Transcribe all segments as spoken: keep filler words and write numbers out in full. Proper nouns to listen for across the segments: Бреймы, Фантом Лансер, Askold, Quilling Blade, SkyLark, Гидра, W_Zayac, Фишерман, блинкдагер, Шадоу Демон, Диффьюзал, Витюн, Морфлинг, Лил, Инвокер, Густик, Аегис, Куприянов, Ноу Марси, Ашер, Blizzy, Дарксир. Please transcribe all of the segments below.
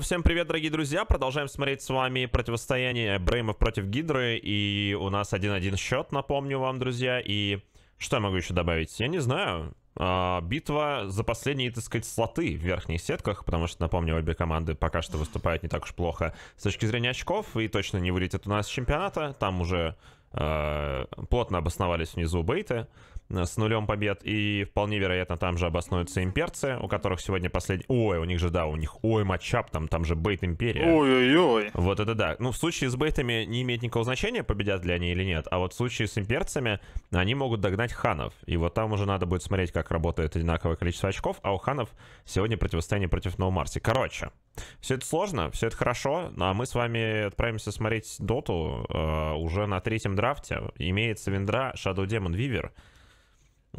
Всем привет, дорогие друзья, продолжаем смотреть с вами противостояние Бреймов против Гидры, и у нас один-один счет, напомню вам, друзья, и что я могу еще добавить, я не знаю, а, битва за последние, так сказать, слоты в верхних сетках, потому что, напомню, обе команды пока что выступают не так уж плохо с точки зрения очков, и точно не вылетят у нас с чемпионата, там уже а, плотно обосновались внизу бейты с нулем побед, и вполне вероятно там же обоснуются имперцы, у которых сегодня последний... Ой, у них же, да, у них... Ой, матчап, там, там же бейт Империя. Ой-ой-ой. Вот это да. Ну, в случае с бейтами не имеет никакого значения, победят ли они или нет, а вот в случае с имперцами они могут догнать ханов, и вот там уже надо будет смотреть, как работает одинаковое количество очков, а у ханов сегодня противостояние против Ноу Марси. Короче, все это сложно, все это хорошо, а мы с вами отправимся смотреть доту э, уже на третьем драфте. Имеется Виндра, Shadow Demon, Вивер.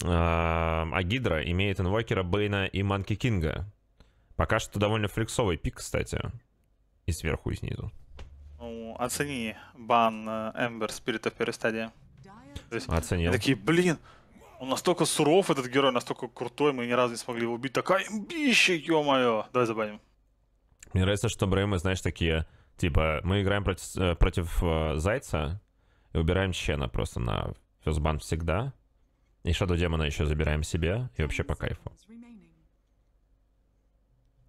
А Гидра имеет инвокера, Бейна и Манки Кинга. Пока что довольно флексовый пик, кстати. И сверху, и снизу. Ну, оцени бан Эмбер Спирита в первой стадии. Оценил. Такие, блин, он настолько суров, этот герой, настолько крутой, мы ни разу не смогли его убить. Такая имбища, ё-моё. Давай забаним. Мне нравится, что Бреймы, знаешь, такие, типа, мы играем против, против э, Зайца и убираем Чена просто на фёзбан всегда. И Shadow Демона еще забираем себе, и вообще по кайфу.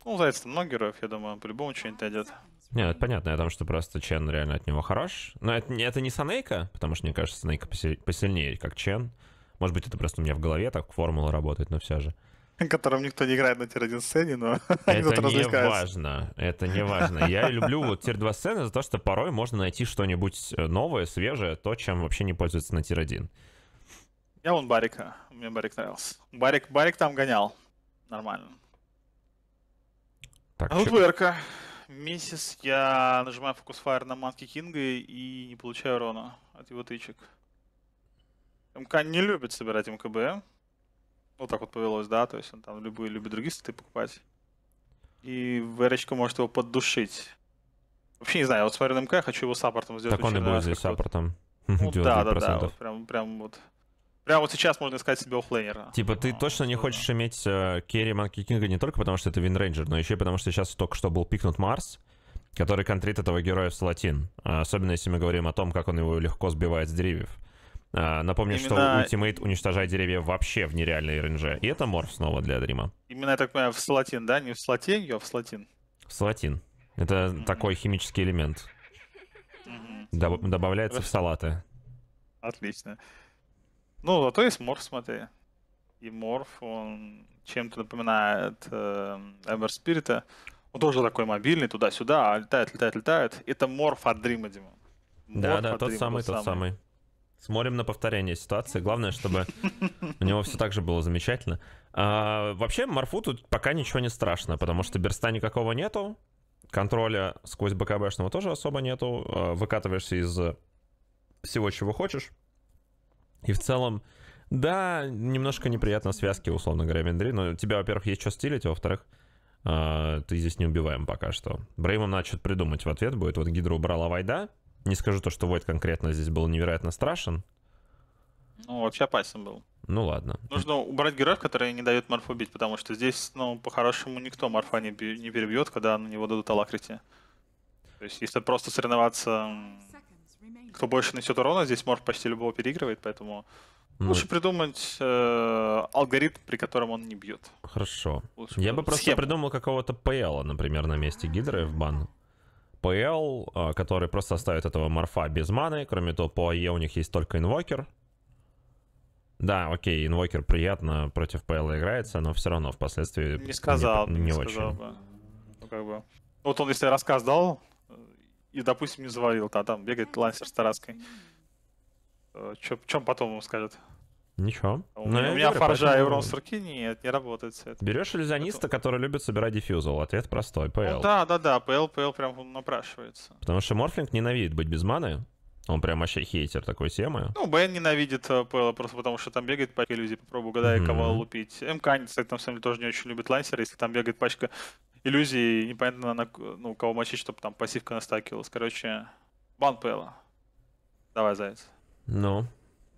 Ну, Заяц там много героев, я думаю, по-любому что-нибудь найдет. Нет, это понятно, я думаю, что просто Чен реально от него хорош. Но это, это не Санейка, потому что, мне кажется, Санейка посильнее, как Чен. Может быть, это просто у меня в голове так формула работает, но все же. Которым никто не играет на тир один сцене, но это не важно, это не важно. Я люблю вот тир два сцены за то, что порой можно найти что-нибудь новое, свежее, то, чем вообще не пользуется на тир один. Я вон Барика, мне Барик нравился. Барик, Барик там гонял. Нормально. Так, а тут ВРК. Миссис, я нажимаю фокус-файр на Манки Кинга и не получаю урона от его тычек. МК не любит собирать МКБ. Вот так вот повелось, да, то есть он там любые любит другие статы покупать. И ВР-очка может его поддушить. Вообще не знаю, я вот смотрю на МК, хочу его саппортом сделать. Так он и будет здесь саппортом. Ну, да, да, да, вот прям, прям вот. Прямо вот сейчас можно искать себе оффлейнера. Типа ты а, точно не да. хочешь иметь э, керри Манки Кинга не только потому, что это Винрейнджер, но еще и потому, что сейчас только что был пикнут Марс, который контрит этого героя в Салатин. А, особенно если мы говорим о том, как он его легко сбивает с деревьев. А, напомню, именно... что ультимейт уничтожает деревья вообще в нереальной рейнже. И это морф снова для Дрима. Именно, я так понимаю, в Салатин, да? Не в Салатин, а в Салатин. В Салатин. Это mm-hmm. такой химический элемент. Mm-hmm. Доб добавляется mm-hmm. в салаты. Отлично. Ну, зато есть морф, смотри. И морф, он чем-то напоминает э, Эмбер Спирита. Он тоже такой мобильный, туда-сюда, а летает, летает, летает. Это морф от Дрима, Дима. Да, да, тот самый, тот самый. Смотрим на повторение ситуации. Главное, чтобы у него все так же было замечательно. Вообще, морфу тут пока ничего не страшно, потому что берста никакого нету. Контроля сквозь БКБшного тоже особо нету. Выкатываешься из всего, чего хочешь. И в целом, да, немножко неприятно связки, условно говоря, Виндри, но у тебя, во-первых, есть что стилить, а во-вторых, э, ты здесь не убиваем пока что. Бреймам надо что-то придумать, в ответ будет. Вот Гидра убрала Вайда. Не скажу то, что Войд конкретно здесь был невероятно страшен. Ну, вообще опасен был. Ну, ладно. Нужно убрать героев, которые не дают морфу бить, потому что здесь, ну, по-хорошему, никто морфа не, не перебьет, когда на него дадут алакрити. То есть, если просто соревноваться... Кто больше нанесет урона, здесь морф почти любого переигрывает, поэтому ну, лучше придумать э, алгоритм, при котором он не бьет. Хорошо. Лучше Я бы просто схему. придумал какого-то ПЛа, например, на месте Гидры в бан. ПЛ, который просто оставит этого морфа без маны, кроме того, по АЕ у них есть только инвокер. Да, окей, инвокер приятно против ПЛа играется, но все равно впоследствии не, сказал, не, не, не сказал очень. Бы. Ну, как бы. Вот он, если рассказ дал... И, допустим, не завалил, а там бегает лансер с тараской. Чем Чё, потом ему скажет? Ничего. У, ну, у меня говорю, фаржа поэтому... и урон с руки нет, не работает все это. Берешь иллюзиониста, это... который любит собирать диффьюзал. Ответ простой, ПЛ. Ну, да, да, да, ПЛ, ПЛ прям напрашивается. Потому что Морфлинг ненавидит быть без маны. Он прям вообще хейтер такой темы. Ну, Бен ненавидит ПЛ просто потому, что там бегает пачка иллюзий. Попробую угадай, mm-hmm. кого лупить. МК, кстати, на самом деле тоже не очень любит лансер, если там бегает пачка иллюзий, непонятно, на, ну, кого мочить, чтобы там пассивка настакивалась. Короче, бан ПЛ. Давай, Заяц. Ну,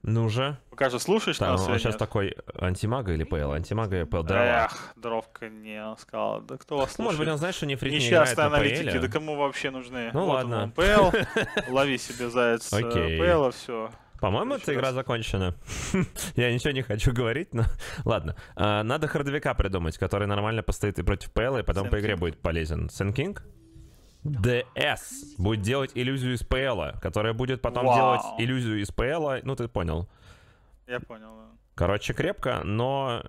Ну же. Пока же слушаешь там, нас он сейчас нет? Такой антимага или ПЛ? Антимага и ПЛ, да. Эх, Дровка не сказала. Да кто вас слушает? Может быть, он знает, что нефрит не играет на ПЛ. Несчастные аналитики, да кому вообще нужны? Ну вот ладно. ПЛ, лови себе заяц ПЛа, все. По-моему, эта игра закончена. Я ничего не хочу говорить, но... Ладно. А, надо хардовика придумать, который нормально постоит и против ПЛ, и потом Сэн по игре King. Будет полезен. Сенкинг? ДС будет делать иллюзию из ПЛ, которая будет потом Вау. делать иллюзию из ПЛ. Ну, ты понял. Я понял, да. Короче, крепко, но...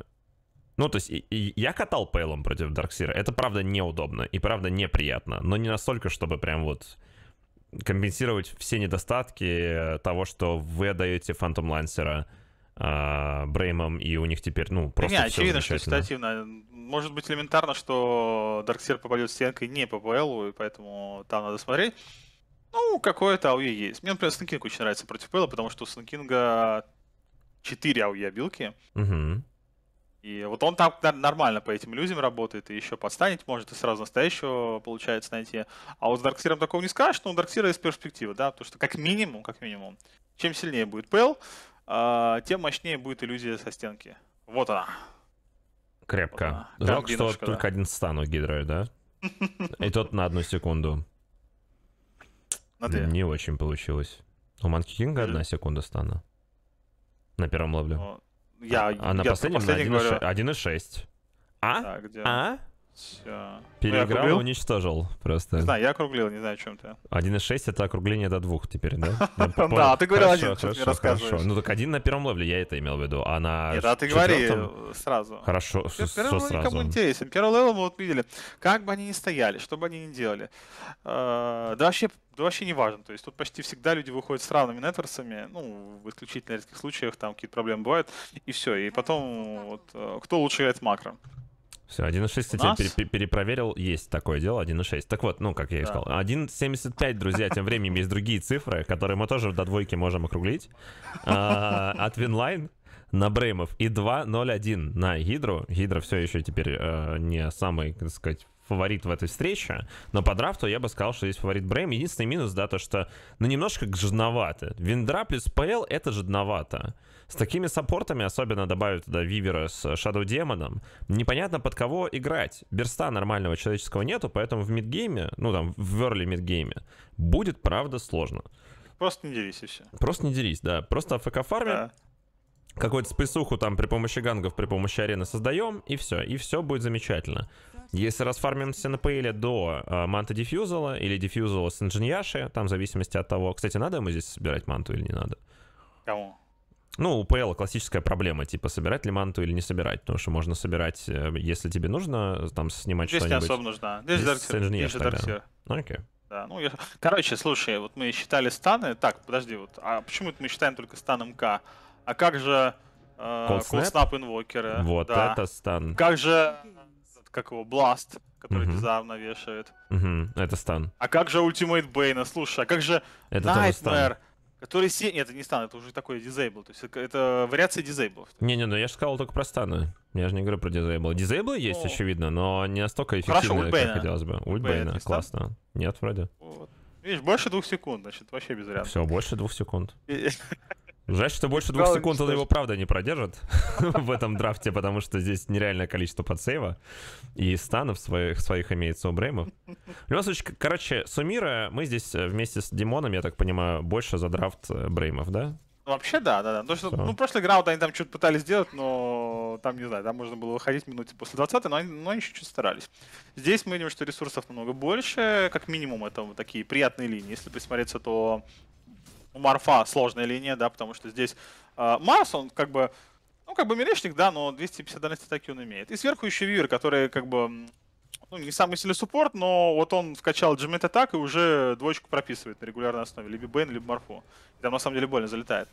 Ну, то есть, и, и я катал ПЛом против Дарксира. Это, правда, неудобно и, правда, неприятно. Но не настолько, чтобы прям вот... компенсировать все недостатки того, что вы даете Фантом Лансера э, Бреймам, и у них теперь, ну, просто не, все очевидно, что ситуативно. Может быть элементарно, что Дарксир попадет стенкой не по ПЛу, и поэтому там надо смотреть. Ну, какое-то АУЕ есть. Мне, например, Снэкинг очень нравится против ПЛа, потому что у Снэкинга четыре АУЕ-билки. Угу. И вот он там нормально по этим иллюзиям работает, и еще подстанет может, и сразу настоящего получается найти. А вот с Дарксиром такого не скажешь, но у Дарксира есть перспектива, да, потому что как минимум, как минимум, чем сильнее будет ПЛ, тем мощнее будет иллюзия со стенки. Вот она. Крепко. Вот она. Жалко, что да. Только один стан у Гидры, да? И тот на одну секунду. Не очень получилось. У Манки Кинга одна секунда стана. На первом левле. Я, а я на последнем один и шесть. А? Так, а? Все. Переиграл, ну, уничтожил просто. Не знаю, я округлил, не знаю, о чем ты. один и шесть это округление до двух теперь, да? Да, ты говорил один, что ты рассказываешь. Ну так один на первом левле, я это имел в виду. А на четвертом... Нет, ты говори сразу. Хорошо, что сразу? Первый левел никому интересен. Первый левел мы вот видели, как бы они ни стояли, что бы они ни делали. Да вообще... Да вообще не важно, то есть тут почти всегда люди выходят с равными нетворсами, ну, в исключительно редких случаях, там какие-то проблемы бывают, и все, и потом, вот, кто лучше играет макро. Все, один и шесть я нас... пере перепроверил, есть такое дело, один и шесть. Так вот, ну, как я и сказал, да. один и семьдесят пять, друзья, тем временем есть другие цифры, которые мы тоже до двойки можем округлить, от Винлайн на Бреймов, и два ноль один на Гидру. Гидра все еще теперь не самый, так сказать, фаворит в этой встрече, но по драфту я бы сказал, что здесь фаворит Брейм. Единственный минус, да, то что, ну, немножко жадновато. Виндра плюс ПЛ — это жадновато. С такими саппортами, особенно добавив туда Вивера с Шадоу Демоном, непонятно под кого играть. Берста нормального человеческого нету, поэтому в мидгейме, ну, там, в early мидгейме, будет, правда, сложно. Просто не дерись, и все. Просто не дерись, да. Просто АФК-фарме. Да. Какую-то списуху там при помощи гангов, при помощи арены создаем, и все. И все будет замечательно. Если расфармимся на пейле до э, манта диффьюзала или диффьюзала с инжиньяши, там в зависимости от того... Кстати, надо ему здесь собирать манту или не надо? Кому? Ну, у ПЛ классическая проблема, типа, собирать ли манту или не собирать. Потому что можно собирать, если тебе нужно, там, снимать что-нибудь. Здесь не особо нужна. Здесь Дарксир. Окей. Да, ну, я... Короче, слушай, вот мы считали станы... Так, подожди, вот, а почему мы считаем только стан МК? А как же колдснап э, инвокеры? Вот да. Это стан. Как же, как его, бласт, который uh -huh. дизарм навешивает? Uh -huh. Это стан. А как же ультимейт Бейна? Слушай, а как же Nightmare, который... Се... Нет, это не стан, это уже такой дизейбл. То есть это, это вариация дизейблов. Не-не, ну я же сказал только про станы. Я же не говорю про дизейбл. Дизейблы есть, oh. очевидно, но не настолько эффективные, как хотелось бы. Ульт Бейна, классно. Нет, вроде. Вот. Видишь, больше двух секунд, значит, вообще без вариантов. Все, больше двух секунд. Жаль, что больше двух секунд он его правда не продержит в этом драфте, потому что здесь нереальное количество подсейва. И станов своих, своих имеется у Бреймов. В любом случае, короче, суммируя, мы здесь вместе с Димоном, я так понимаю, больше за драфт Бреймов, да? Вообще, да, да, да. Потому что, ну, прошлый раунд они там что-то пытались сделать, но там, не знаю, там можно было выходить минуте после двадцатой, но они, но они чуть-чуть старались. Здесь мы видим, что ресурсов намного больше, как минимум, это вот такие приятные линии. Если присмотреться, то... У Марфа сложная линия, да, потому что здесь э, Марс, он как бы, ну, как бы милешник, да, но двести пятьдесят дальность атаки он имеет. И сверху еще Вивер, который как бы, ну, не самый сильный суппорт, но вот он вкачал джиммит атак и уже двоечку прописывает на регулярной основе, либо Бейн, либо Марфу. И там на самом деле больно залетает.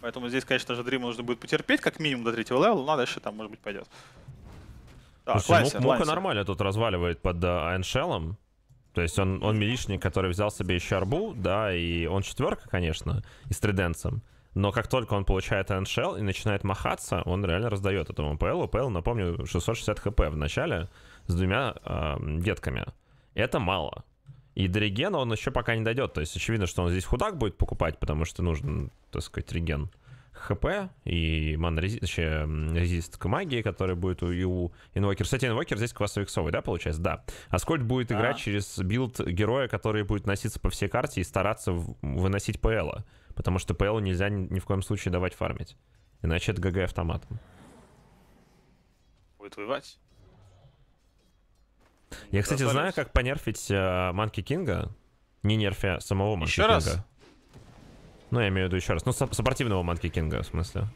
Поэтому здесь, конечно же, Dream нужно будет потерпеть, как минимум до третьего левела, но дальше там, может быть, пойдет. Да, Слушай, Мука нормально тут разваливает под айншеллом. То есть он, он милишник, который взял себе еще арбу, да, и он четверка, конечно, и с триденсом. Но как только он получает эншел и начинает махаться, он реально раздает этому ПЛу. ПЛ, напомню, шестьсот шестьдесят хп в начале с двумя э, детками. Это мало. И до регена он еще пока не дойдет. То есть очевидно, что он здесь худак будет покупать, потому что нужен, так сказать, реген ХП и мана-резист, еще резист к магии, который будет у, и у инвокера. Кстати, инвокер здесь квасовиксовый, да, получается? Да. Аскольд будет а -а -а. играть через билд героя, который будет носиться по всей карте и стараться выносить ПЛа. Потому что ПЛу нельзя ни в коем случае давать фармить. Иначе это ГГ автоматом. Будет воевать. Я, кстати, Затарюсь. знаю, как понерфить Манки Кинга, не нерфя самого Манки Кинга. Еще раз? Ну, я имею в виду еще раз. Ну, сопротивного Манки Кинга, в смысле.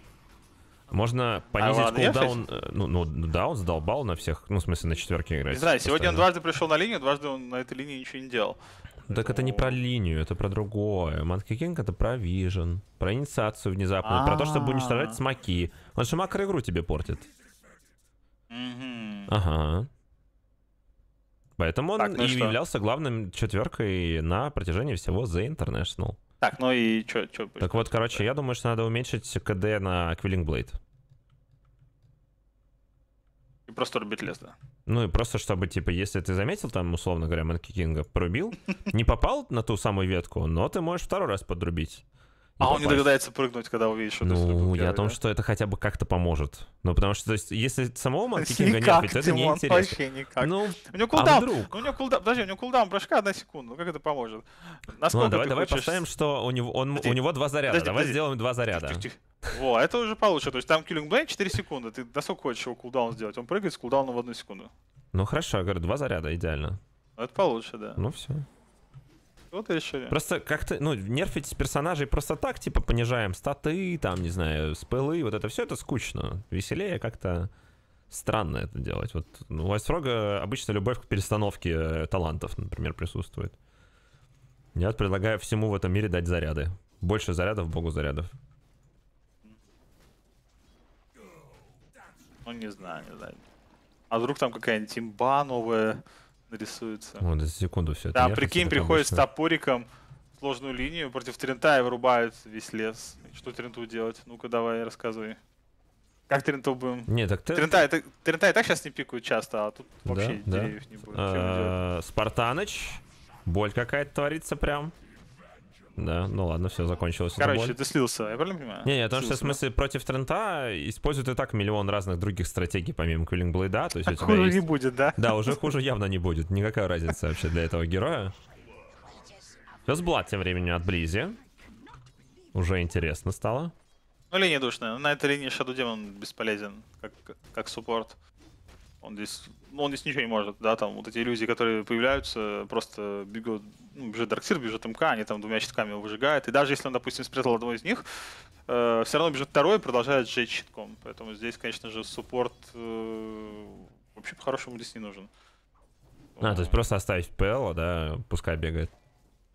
Можно понизить а, кулдаун. Ну, ну, да, он задолбал на всех, ну, в смысле, на четверке играть. Не знаю, сегодня он дважды пришел на линию, дважды он на этой линии ничего не делал. Так поэтому... это не про линию, это про другое. Манки Кинг — это про вижен, про инициацию внезапную, а -а -а. про то, чтобы уничтожать смоки. Он же макроигру тебе портит. Mm-hmm. Ага. Поэтому он так, ну и что? являлся главным четверкой на протяжении всего The International. Так, ну и чё? чё так вот, короче, я думаю, что надо уменьшить КД на Quilling Blade. И просто рубить лес, да? Ну и просто, чтобы, типа, если ты заметил, там, условно говоря, Манки Кинга порубил, не попал на ту самую ветку, но ты можешь второй раз подрубить. А он не догадается прыгнуть, когда увидишь, что ты срубил. Ну, я о том, что это хотя бы как-то поможет. Ну, потому что, то есть, если самого Манки Кинга не купить, то это неинтересно. Вообще никак. Ну, у него кулдаун, у него кулдаун, подожди, у него кулдаун броска одна секунда, ну как это поможет? Насколько давай, давай поставим, что у него, он, у него два заряда, давай сделаем два заряда. Во, это уже получше, то есть там Killing Blade четыре секунды, ты насколько хочешь его кулдаун сделать? Он прыгает с кулдауна в одну секунду. Ну хорошо, я говорю, два заряда, идеально. Это получше, да. Ну все. Вот решили. Просто как-то, ну, нерфить персонажей просто так, типа, понижаем статы, там, не знаю, спылы, вот это все, это скучно. Веселее как-то странно это делать. Вот у Лайсфрога обычно любовь к перестановке талантов, например, присутствует. Я предлагаю всему в этом мире дать заряды. Больше зарядов, богу зарядов. Ну, не знаю, не знаю. А вдруг там какая-нибудь имба новая... нарисуется. Вот, за секунду все это. Да, прикинь, приходит с топориком в сложную линию против Трента и вырубают весь лес. Что Тренту делать? Ну-ка, давай, рассказывай. Как Тренту будем? Не, так ты... Трента, это... Трента и так сейчас не пикают часто, а тут да, вообще да. деревьев не будет. А -а -а, Спартаныч. Боль какая-то творится прям. Да, ну ладно, все, закончилось. Короче, ты слился, я правильно понимаю? Не, нет, потому что, в смысле, против Трента используют и так миллион разных других стратегий, помимо Quilling Blade, то есть а у тебя хуже есть... не будет, да? Да, уже хуже явно не будет, никакая разница вообще для этого героя. Сейчас Блад тем временем от Близзи. Уже интересно стало. Ну, линия душная, на этой линии Shadow Demon бесполезен, как, как суппорт. Он здесь, ну, он здесь ничего не может, да, там вот эти иллюзии, которые появляются, просто бегут, ну, бежит Дарксир, бежит МК, они там двумя щитками его выжигают, и даже если он, допустим, спрятал одного из них, э, все равно бежит второй и продолжает сжечь щитком, поэтому здесь, конечно же, суппорт э, вообще по-хорошему здесь не нужен. А, то есть просто оставить ПЛ, да, пускай бегает.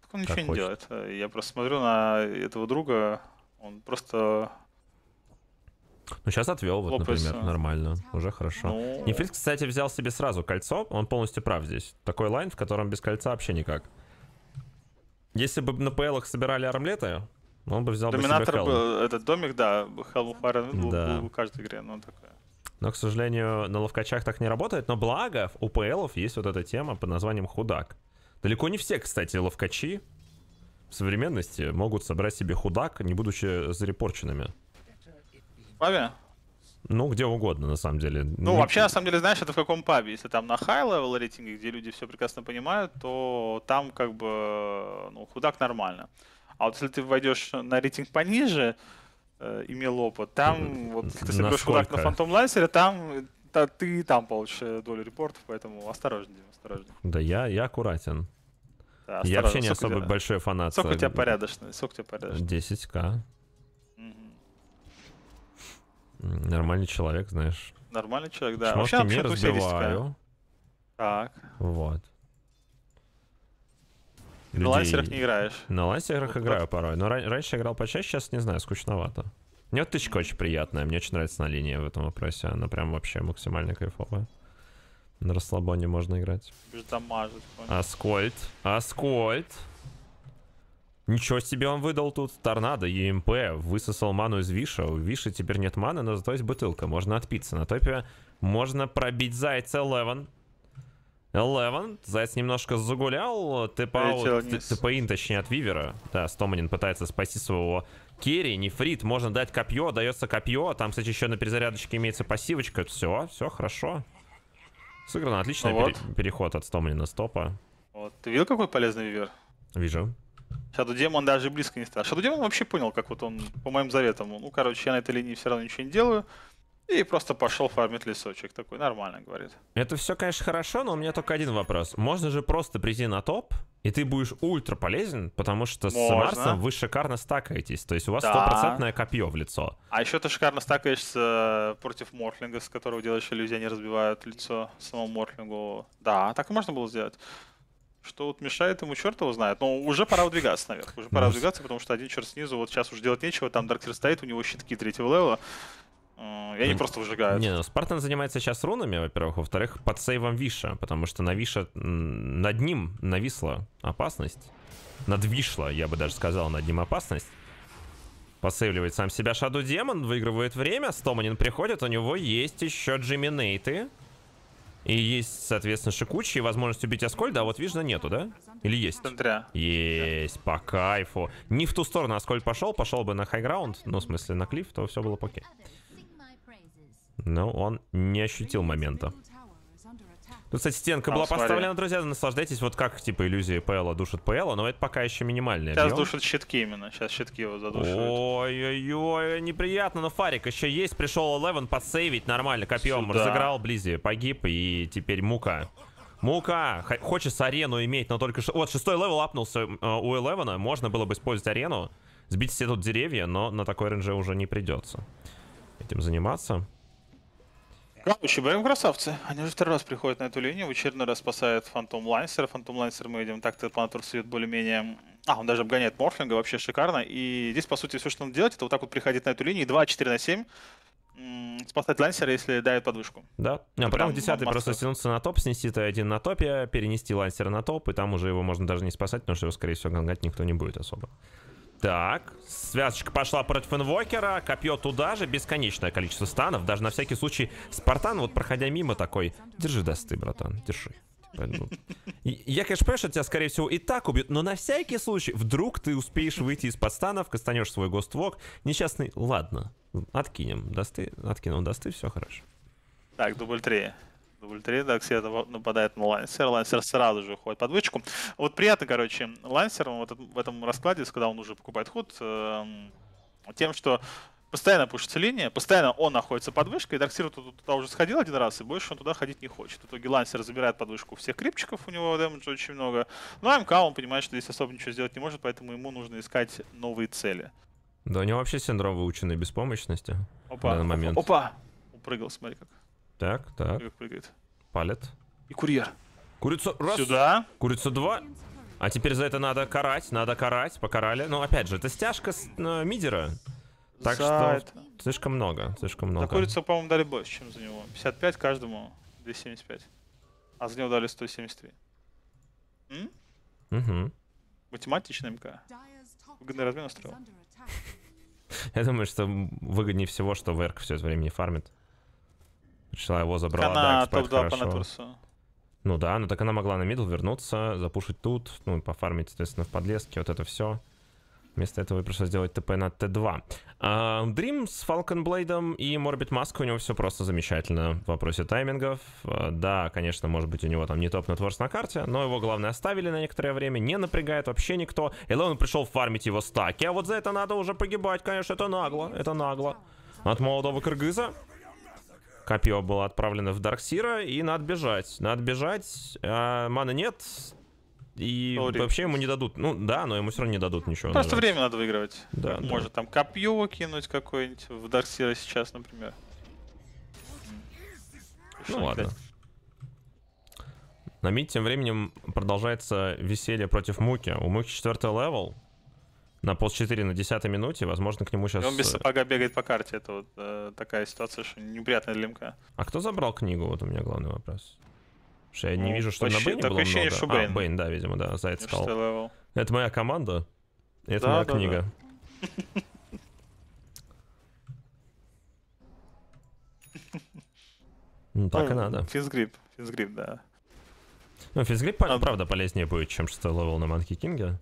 Так он ничего не делает, я просто смотрю на этого друга, он просто... Ну, сейчас отвел, вот, Лопается. например, нормально. Уже хорошо. Но... Нефрит, кстати, взял себе сразу кольцо. Он полностью прав здесь. Такой лайн, в котором без кольца вообще никак. Если бы на ПЛ-ах собирали армлеты, он бы взял Доминатор бы себе был, этот домик, да, Хелл Харен да. был в каждой игре, но такое. Но, к сожалению, на ловкачах так не работает. Но благо у ПЛ-ов есть вот эта тема под названием худак. Далеко не все, кстати, ловкачи в современности могут собрать себе худак, не будучи зарепорченными. Пабе? Ну, где угодно, на самом деле. Ну, не... вообще, на самом деле, знаешь, это в каком пабе? Если там на хай-левел рейтинге, где люди все прекрасно понимают, то там как бы, ну, худак нормально. А вот если ты войдешь на рейтинг пониже, э, имел опыт, там, вот, если ты соберешь худак на Фантом Лансере, там, та, ты там получишь долю репортов, поэтому осторожнее, осторожнее. Да я, я аккуратен. Да, я вообще не сок особо тебя... большой фанат. Сок у тебя порядочный, сок у тебя порядочный. десять ка. Нормальный человек, знаешь. Нормальный человек, да. Шмотки вообще, не разбиваю. Так. Вот. Людей... На лансерах не играешь? На лансерах вот, играю вот. порой. Но ран раньше играл почаще, сейчас, не знаю, скучновато. Мне вот тычка очень приятная, мне очень нравится на линии в этом вопросе. Она прям вообще максимально кайфовая. На расслабоне можно играть. Аскольд. Аскольд. Ничего себе он выдал тут. Торнадо, ЕМП, высосал ману из Виша. У Виши теперь нет маны, но зато есть бутылка. Можно отпиться. На топе можно пробить зайца Левен. Левен, Заяц немножко загулял, ТП-ин, точнее, от Вивера. Да, Стоманин пытается спасти своего керри, нефрит, можно дать копье, дается копье. Там, кстати, еще на перезарядочке имеется пассивочка. Все, все хорошо. Сыграно, отличный вот. пере переход от Стоманина с топа. Вот. Ты видел, какой полезный Вивер? Вижу. Shadow Demon даже близко не стал. Shadow Demon вообще понял, как вот он, по моим заветам, ну, короче, я на этой линии все равно ничего не делаю. И просто пошел фармить лесочек. Такой нормально, говорит. Это все, конечно, хорошо, но у меня только один вопрос. Можно же просто прийти на топ, и ты будешь ультра полезен, потому что можно. С Марсом вы шикарно стакаетесь. То есть у вас стопроцентное да. копье в лицо. А еще ты шикарно стакаешься против Морфлинга, с которого делаешь иллюзионер, разбивают лицо самому Морфлингу. Да, так и можно было сделать. Что вот мешает ему, черт его знает. Но уже пора выдвигаться наверх. Уже пора выдвигаться, потому что один черт снизу. Вот сейчас уже делать нечего. Там Дарксир стоит, у него щитки третьего левела. Я не просто выжигаю. Не, ну Спартан занимается сейчас рунами, во-первых. Во-вторых, под сейвом Виша. Потому что на Виша, над ним нависла опасность. Над Вишла, я бы даже сказал, над ним опасность. Посейвливает сам себя Shadow Demon, выигрывает время. Стоманин приходит, у него есть еще джиминейты. И есть, соответственно, Шикучи и возможность убить Аскольда, а вот Вижна нету, да? Или есть? Центра. Есть, по кайфу. Не в ту сторону Аскольд пошел, пошел бы на хайграунд, ну, в смысле, на клифф, то все было по окей. Но он не ощутил момента. Тут, кстати, стенка а, была смотри. поставлена, друзья, наслаждайтесь, вот как, типа, иллюзии ПЛа душат ПЛа, но это пока еще минимальный объем. Сейчас душат щитки именно, сейчас щитки его задушат. Ой-ой-ой, неприятно, но фарик еще есть, пришел Левен подсейвить нормально, копьем Сюда. разыграл Близи, погиб, и теперь Мука. Мука, хочется арену иметь, но только что... Вот, шестой левел апнулся у Левена, можно было бы использовать арену, сбить все тут деревья, но на такой рейнже уже не придется этим заниматься. Короче, боем красавцы. Они уже второй раз приходят на эту линию. В очередной раз спасает Фантом Лайнсера. Фантом Лайнсер мы видим так-то по натуру свет более-менее... А, он даже обгоняет Морфлинга, вообще шикарно. И здесь, по сути, все, что он делает, это вот так вот приходить на эту линию. два, четыре на семь. Спасать Лансера, если дает подвышку. Да. А потом в десятый просто стянуться на топ, снести Т1 на топе, перенести Лансера на топ, и там уже его можно даже не спасать, потому что его, скорее всего, гангать никто не будет особо. Так, связочка пошла против инвокера, копье туда же, бесконечное количество станов, даже на всякий случай Спартан, вот проходя мимо такой, держи дасты, братан, держи. Я, конечно, понимаю, что тебя, скорее всего, и так убьют, но на всякий случай, вдруг ты успеешь выйти из-под станов, кастанешь свой гоствок, несчастный, ладно, откинем дасты, откинул дасты, все хорошо. Так, дубль три. дубль три, да, все нападает на Лансер, Лансер сразу же уходит под вычку. Вот приятно, короче, Лансер вот в этом раскладе, когда он уже покупает ход, тем, что постоянно пушится линия, постоянно он находится под вышкой, и Дарксир туда уже сходил один раз, и больше он туда ходить не хочет. В итоге Лансер забирает под вышку всех крипчиков, у него дэмэджа очень много, но АМК он понимает, что здесь особо ничего сделать не может, поэтому ему нужно искать новые цели. Да у него вообще синдром выученной беспомощности опа, в данный момент. Опа, опа, упрыгал, смотри как. Так, так. Прыгает. Палит. И курьер. Курицу раз. Сюда. Курицу два. А теперь за это надо карать, надо карать, покарали. Но опять же, это стяжка с, э, мидера. Так за что это... слишком много, слишком много. За курицу, по-моему, дали больше, чем за него. пятьдесят пять каждому, двести семьдесят пять. А за него дали сто семьдесят три. М? Угу. Математичный МК. Выгодный размен устроил. Я думаю, что выгоднее всего, что Верк все это время не фармит. Пришла, его забрала, она да, топ-два по натурсу. Ну да, ну так она могла на мидл вернуться, запушить тут, ну пофармить, соответственно, в подлеске, вот это все. Вместо этого пришлось сделать ТП на Т2. А, Dream с Falcon Blade и Morbid Mask, у него все просто замечательно в вопросе таймингов. А, да, конечно, может быть, у него там не топ-нетворс на карте, но его, главное, оставили на некоторое время, не напрягает вообще никто. Элон пришел фармить его стаки, а вот за это надо уже погибать, конечно, это нагло, это нагло. От молодого кыргыза. Копье было отправлено в Дарксира, и надо бежать. Надо бежать, а маны нет, и Sorry. вообще ему не дадут. Ну да, но ему все равно не дадут ничего. Просто нажать. Время надо выигрывать. Да, Может да. там копье кинуть какое-нибудь в Дарксира сейчас, например. Ну Что ладно. На мид тем временем продолжается веселье против Муки. У Муки четвертый левел. На полчетыре на десятой минуте, возможно, к нему сейчас... И он без сапога бегает по карте, это вот э, такая ситуация, что неприятная для МК. А кто забрал книгу? Вот у меня главный вопрос. Потому что я ну, не вижу, что на Бэйне было много. Что Бэйн. А, Бэйн, да, видимо, да, Заяц сказал. Это моя команда, это да, моя да, книга. Да. Ну, так ну, и надо. Физгрип, физгрип, да. Ну, физгрип, а... правда, полезнее будет, чем шестой левел на Манки Кинге.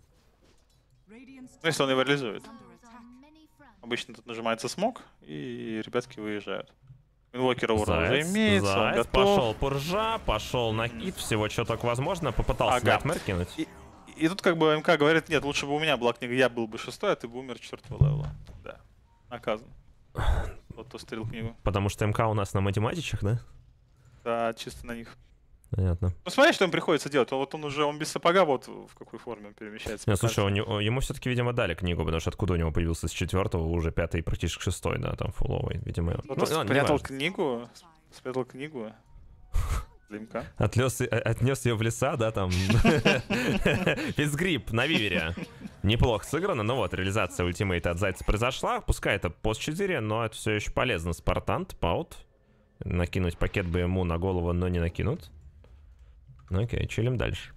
Ну, если он его реализует. Обычно тут нажимается смог, и ребятки выезжают. Инвокер урон уже имеется, он готов. Пошел пуржа, пошел на хит, всего что только возможно, попытался ага. Найтмэр кинуть. И, и тут как бы МК говорит, нет, лучше бы у меня была книга, я был бы шестой, а ты бы умер четвертого левела. Да, наказан. Вот кто стрелил книгу. Потому что МК у нас на математичах, да? Да, чисто на них. Понятно. Ну смотри, что им приходится делать. Он, вот он уже, он без сапога, вот в какой форме он перемещается. Нет, слушай, у него, ему все-таки, видимо, дали книгу, потому что откуда у него появился с четвертого, уже пятый, практически шестой, да, там фуловый, видимо. Ну, ну, спрятал ну, книгу, спрятал книгу. Отлез, отнес ее в леса, да, там. Физгрип на вивере. Неплохо сыграно, но вот реализация ультимейта от Зайца произошла. Пускай это пост четыре, но это все еще полезно. Спартан, паут. Накинуть пакет бы ему на голову, но не накинут. Окей, чилим дальше.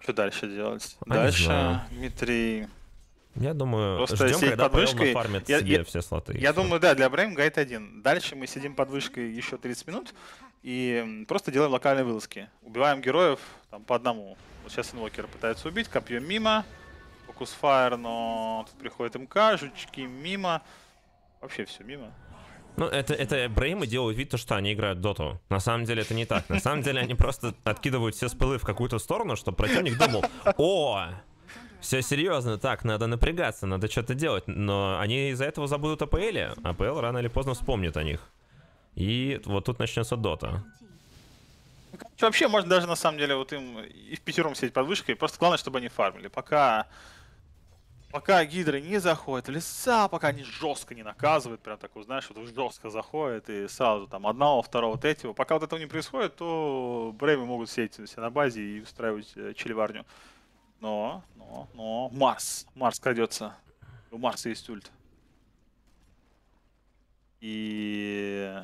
Что дальше делать? А дальше, Дмитрий. Я думаю, просто ждем, когда подвышкой фармит я, себе я, все слоты. Я все. Думаю, да, для Брейм гайд один. Дальше мы сидим под вышкой еще тридцать минут и просто делаем локальные вылазки. Убиваем героев там, по одному. Вот сейчас инвокер пытается убить, копье мимо. Фокус фаер, но тут приходит МК, жучки мимо. Вообще все мимо. Ну, это, это Бреймы делают вид, что они играют доту. На самом деле это не так. На самом деле они просто откидывают все спылы в какую-то сторону, чтобы противник думал, о, все серьезно, так, надо напрягаться, надо что-то делать. Но они из-за этого забудут АПЛ. АПЛ рано или поздно вспомнит о них. И вот тут начнется дота. Вообще, можно даже на самом деле вот им и в пятером сидеть под вышкой. Просто главное, чтобы они фармили. Пока... Пока гидры не заходят в леса, пока они жестко не наказывают, прям так, знаешь, вот жестко заходят и сразу там одного, второго, третьего. Пока вот этого не происходит, то Бреймы могут сидеть на базе и устраивать чельварню. Но, но, но, Марс, Марс крадется. У Марса есть ульт. И...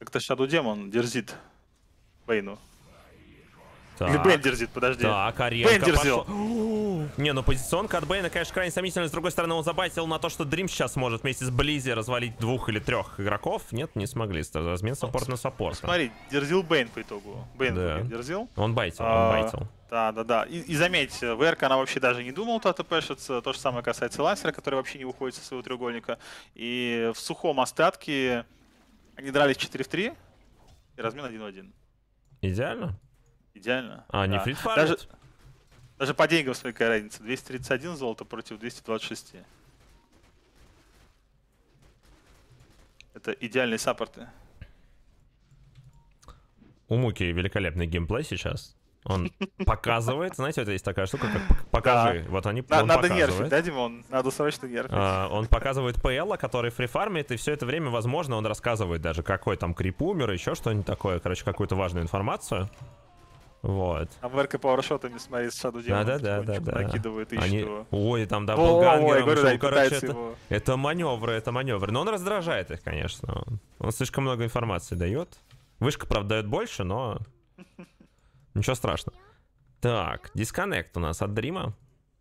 Как-то Shadow Demon дерзит Бейну. Так. Или Бейн дерзит, подожди. Так, Бейн дерзил. Не, ну позиционка от Бейна, конечно, крайне сомнительная. С другой стороны, он забайтил на то, что Dream сейчас может вместе с Blizzy развалить двух или трех игроков. Нет, не смогли. Размен саппорт на саппорт. Смотри, дерзил Бейн по итогу. Бейн да. дерзил. Он байтил, а, он байтил. Да, да, да. И, и заметь, ВРК, она вообще даже не думала АТПшиться. То же самое касается Лайсера, который вообще не выходит со своего треугольника. И в сухом остатке они дрались четыре в три и размен один в один. Идеально? Идеально. А, да. Нефрит фармит? Даже, даже по деньгам, смотри, какая разница. двести тридцать один золота против двухсот двадцати шести. Это идеальные саппорты. У Муки великолепный геймплей сейчас. Он показывает, знаете, вот есть такая штука, как покажи. Да. Вот они, на, надо нерфить, да, Димон? Надо срочно нерфить. А, он показывает ПЛ, который фрифармит, и все это время, возможно, он рассказывает даже, какой там крип умер, еще что-нибудь такое. Короче, какую-то важную информацию. Вот. А ВРК пауэршотами, смотри, с Shadow Demon. Да, да, да, да. Накидывает и Они... Ой, там даблгангер. Да, короче, это... Его... это маневры, это маневры. Но он раздражает их, конечно. Он слишком много информации дает. Вышка, правда, дает больше, но... Ничего страшного. Так, дисконнект у нас от Дрима.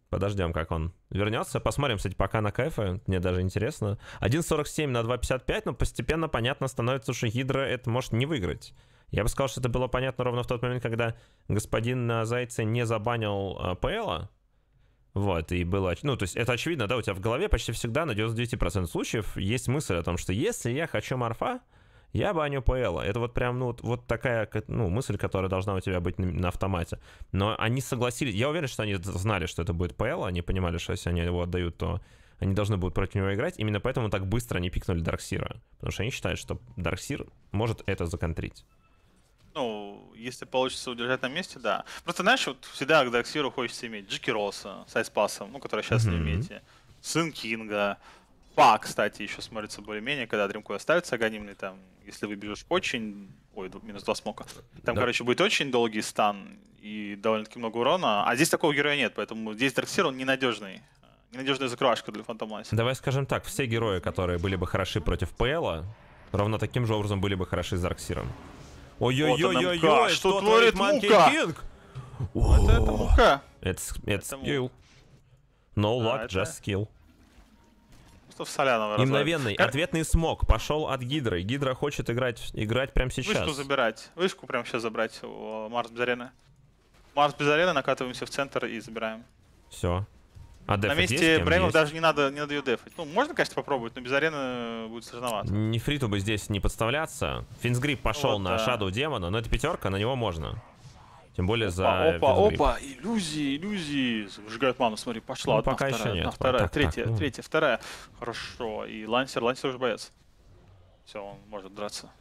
Подождем, как он вернется. Посмотрим, кстати, пока на кайфы. Мне даже интересно. один сорок семь на два пятьдесят пять, но постепенно понятно становится, что Гидра это может не выиграть. Я бы сказал, что это было понятно ровно в тот момент, когда господин на Зайце не забанил ПЛа. Вот, и было... Ну, то есть это очевидно, да, у тебя в голове почти всегда на девяносто девять процентов случаев есть мысль о том, что если я хочу морфа, я баню ПЛа. Это вот прям, ну, вот такая, ну, мысль, которая должна у тебя быть на автомате. Но они согласились... Я уверен, что они знали, что это будет ПЛ, они понимали, что если они его отдают, то... Они должны будут против него играть. Именно поэтому так быстро они пикнули Дарксира. Потому что они считают, что Дарксир может это законтрить. Ну, если получится удержать на месте, да. Просто, знаешь, вот всегда к Дарксиру хочется иметь Джики Росса с Айспасом, ну, который сейчас mm-hmm. не имеете. Сын Кинга. Па, кстати, еще смотрится более-менее, когда Дримкой оставится аганимный, там, если выбежишь очень... Ой, минус два смока. Там, да. короче, будет очень долгий стан и довольно-таки много урона. А здесь такого героя нет, поэтому здесь Дарксир, он ненадежный. Ненадежная закрывашка для Фантомайса. Давай скажем так, все герои, которые были бы хороши против ПЛа, ровно таким же образом были бы хороши с Дарксиром. Ой-ой-ой-ой-ой, что творит Манки Кинг? Вот это Мука. Это скилл. No luck, just skill. мортов соляного. Мгновенный. Как... Ответный смог. Пошел от Гидры. Гидра хочет играть, играть прямо сейчас. Вышку забирать. Вышку прямо сейчас забрать у Марс без арены. Марс без арены, накатываемся в центр и забираем. Все. А на месте Бреймов даже не надо, не надо ее дефать. Ну, можно, конечно, попробовать, но без арены будет сложновато. Нефриту бы здесь не подставляться. Финсгрип пошел вот, на Шаду Демона, но это пятерка, на него можно. Тем более опа, за опа, Финсгрип. Опа, иллюзии, иллюзии. Сжигают ману, смотри, пошла. Ну, одна, пока вторая, еще нет. Одна, вторая, так, третья, так, ну. третья, вторая. Хорошо, и Лансер, Лансер уже боец. Все, он может драться.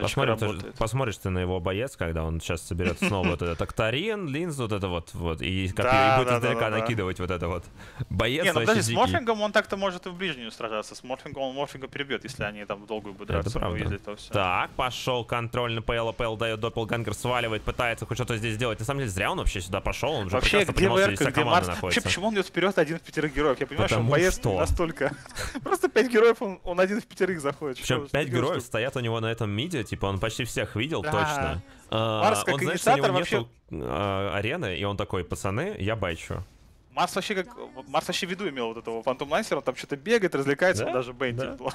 Посмотрим, посмотришь ты на его боец, когда он сейчас соберет снова вот этот Актарин, линзу, вот это вот, вот и, как, да, и будет да, издалека да, да, накидывать да. вот это вот. Боец Не, ну подожди, дикий. С морфингом он так-то может и в ближнюю сражаться, с морфингом он морфинга перебьет, если они там в долгую будут драться. То все. Так, пошел контроль на ПЛ, ПЛ дает Доппелгангер, сваливает, пытается хоть что-то здесь сделать. На самом деле зря он вообще сюда пошел, он уже вообще, прекрасно понимал, что здесь вся команда Марс... находится. Вообще, почему он идет вперед один в пятерых героев? Я понимаю, Потому что он боец что? настолько... Просто пять героев, он, он один в пятерых заходит. Причем пять героев что... стоят у него на этом миде. Типа он почти всех видел, да. точно. Марс как инициатор вообще... арены, и он такой, пацаны, я байчу. Марс вообще как... Марс вообще в виду имел вот этого Фантом Лансера, он там что-то бегает, развлекается, да? он даже Бейн да. типнул.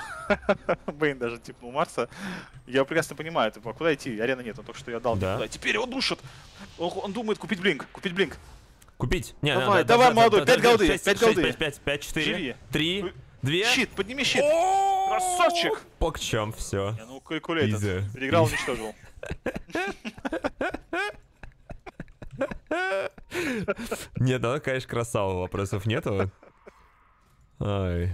Бейн даже типнул Марса. Я прекрасно понимаю, типа, куда идти? Арены нет, он только что я дал. Да. Типа, теперь его душит. Он, он думает купить блинк, купить блинк. Купить? Не, давай, да, давай, да, молодой, да, пять да, голды, пять голды. пять, пять, пять, четыре, три, два. Щит, подними щит. Красавчик! По к чем все. Я, ну, калькулятор. Переиграл, уничтожил. Нет, она, конечно, красава, вопросов нету. Ой.